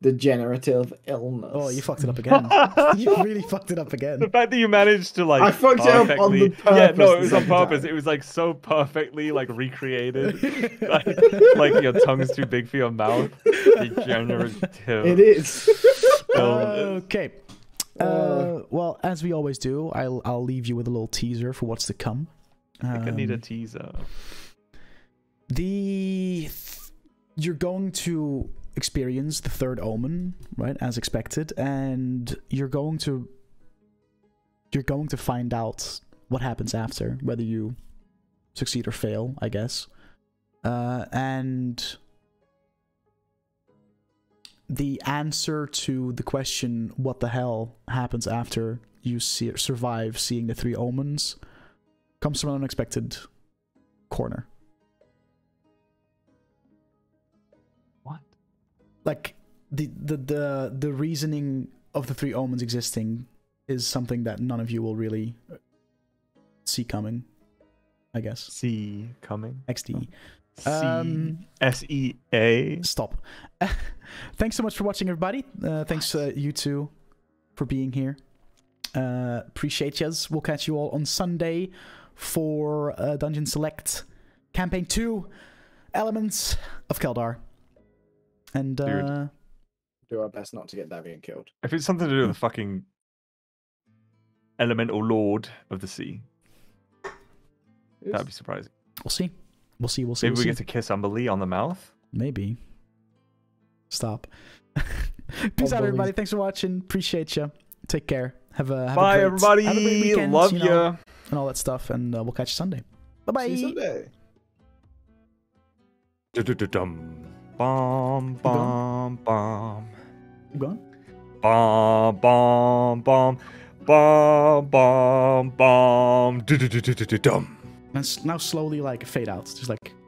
Degenerative illness. Oh, you fucked it up again. You really fucked it up again. The fact that you managed to like I fucked perfectly... it up on the purpose. Yeah, no, it was on purpose. Time. It was like so perfectly like recreated. like, like your tongue's too big for your mouth. Degenerative. It is. Illness. Okay. Uh, well, as we always do, I'll I'll leave you with a little teaser for what's to come. Um, I think I need a teaser. The you're going to. experience the third omen, right, as expected, and you're going to you're going to find out what happens after, whether you succeed or fail, I guess. Uh, and the answer to the question, what the hell happens after you see, survive seeing the three omens, comes from an unexpected corner. Like, the, the the the reasoning of the three omens existing is something that none of you will really see coming, I guess. See coming? X D. C um, S E A. Stop. Thanks so much for watching, everybody. Uh, thanks, uh, you two, for being here. Uh, appreciate yous. We'll catch you all on Sunday for uh, Dungeon Select Campaign two, Elements of Keldar. And uh, do our best not to get Davian killed. If it's something to do with the fucking elemental lord of the sea. That'd be surprising. We'll see. We'll see. We'll see. Maybe we'll we see. get to kiss Umberlee on the mouth. Maybe. Stop. Peace out, everybody. Thanks for watching. Appreciate you. Take care. Have a have bye, a great, everybody. Have a great weekend, Love you, know, you and all that stuff. And uh, we'll catch you Sunday. Bye bye. See you Sunday. Du -du -du -dum. Bomb, bomb, bomb. I'm gone. Bomb, bomb, bomb, bomb, bomb, bomb. Du -du -du -du -du -dum. And now slowly like fade out. Just like.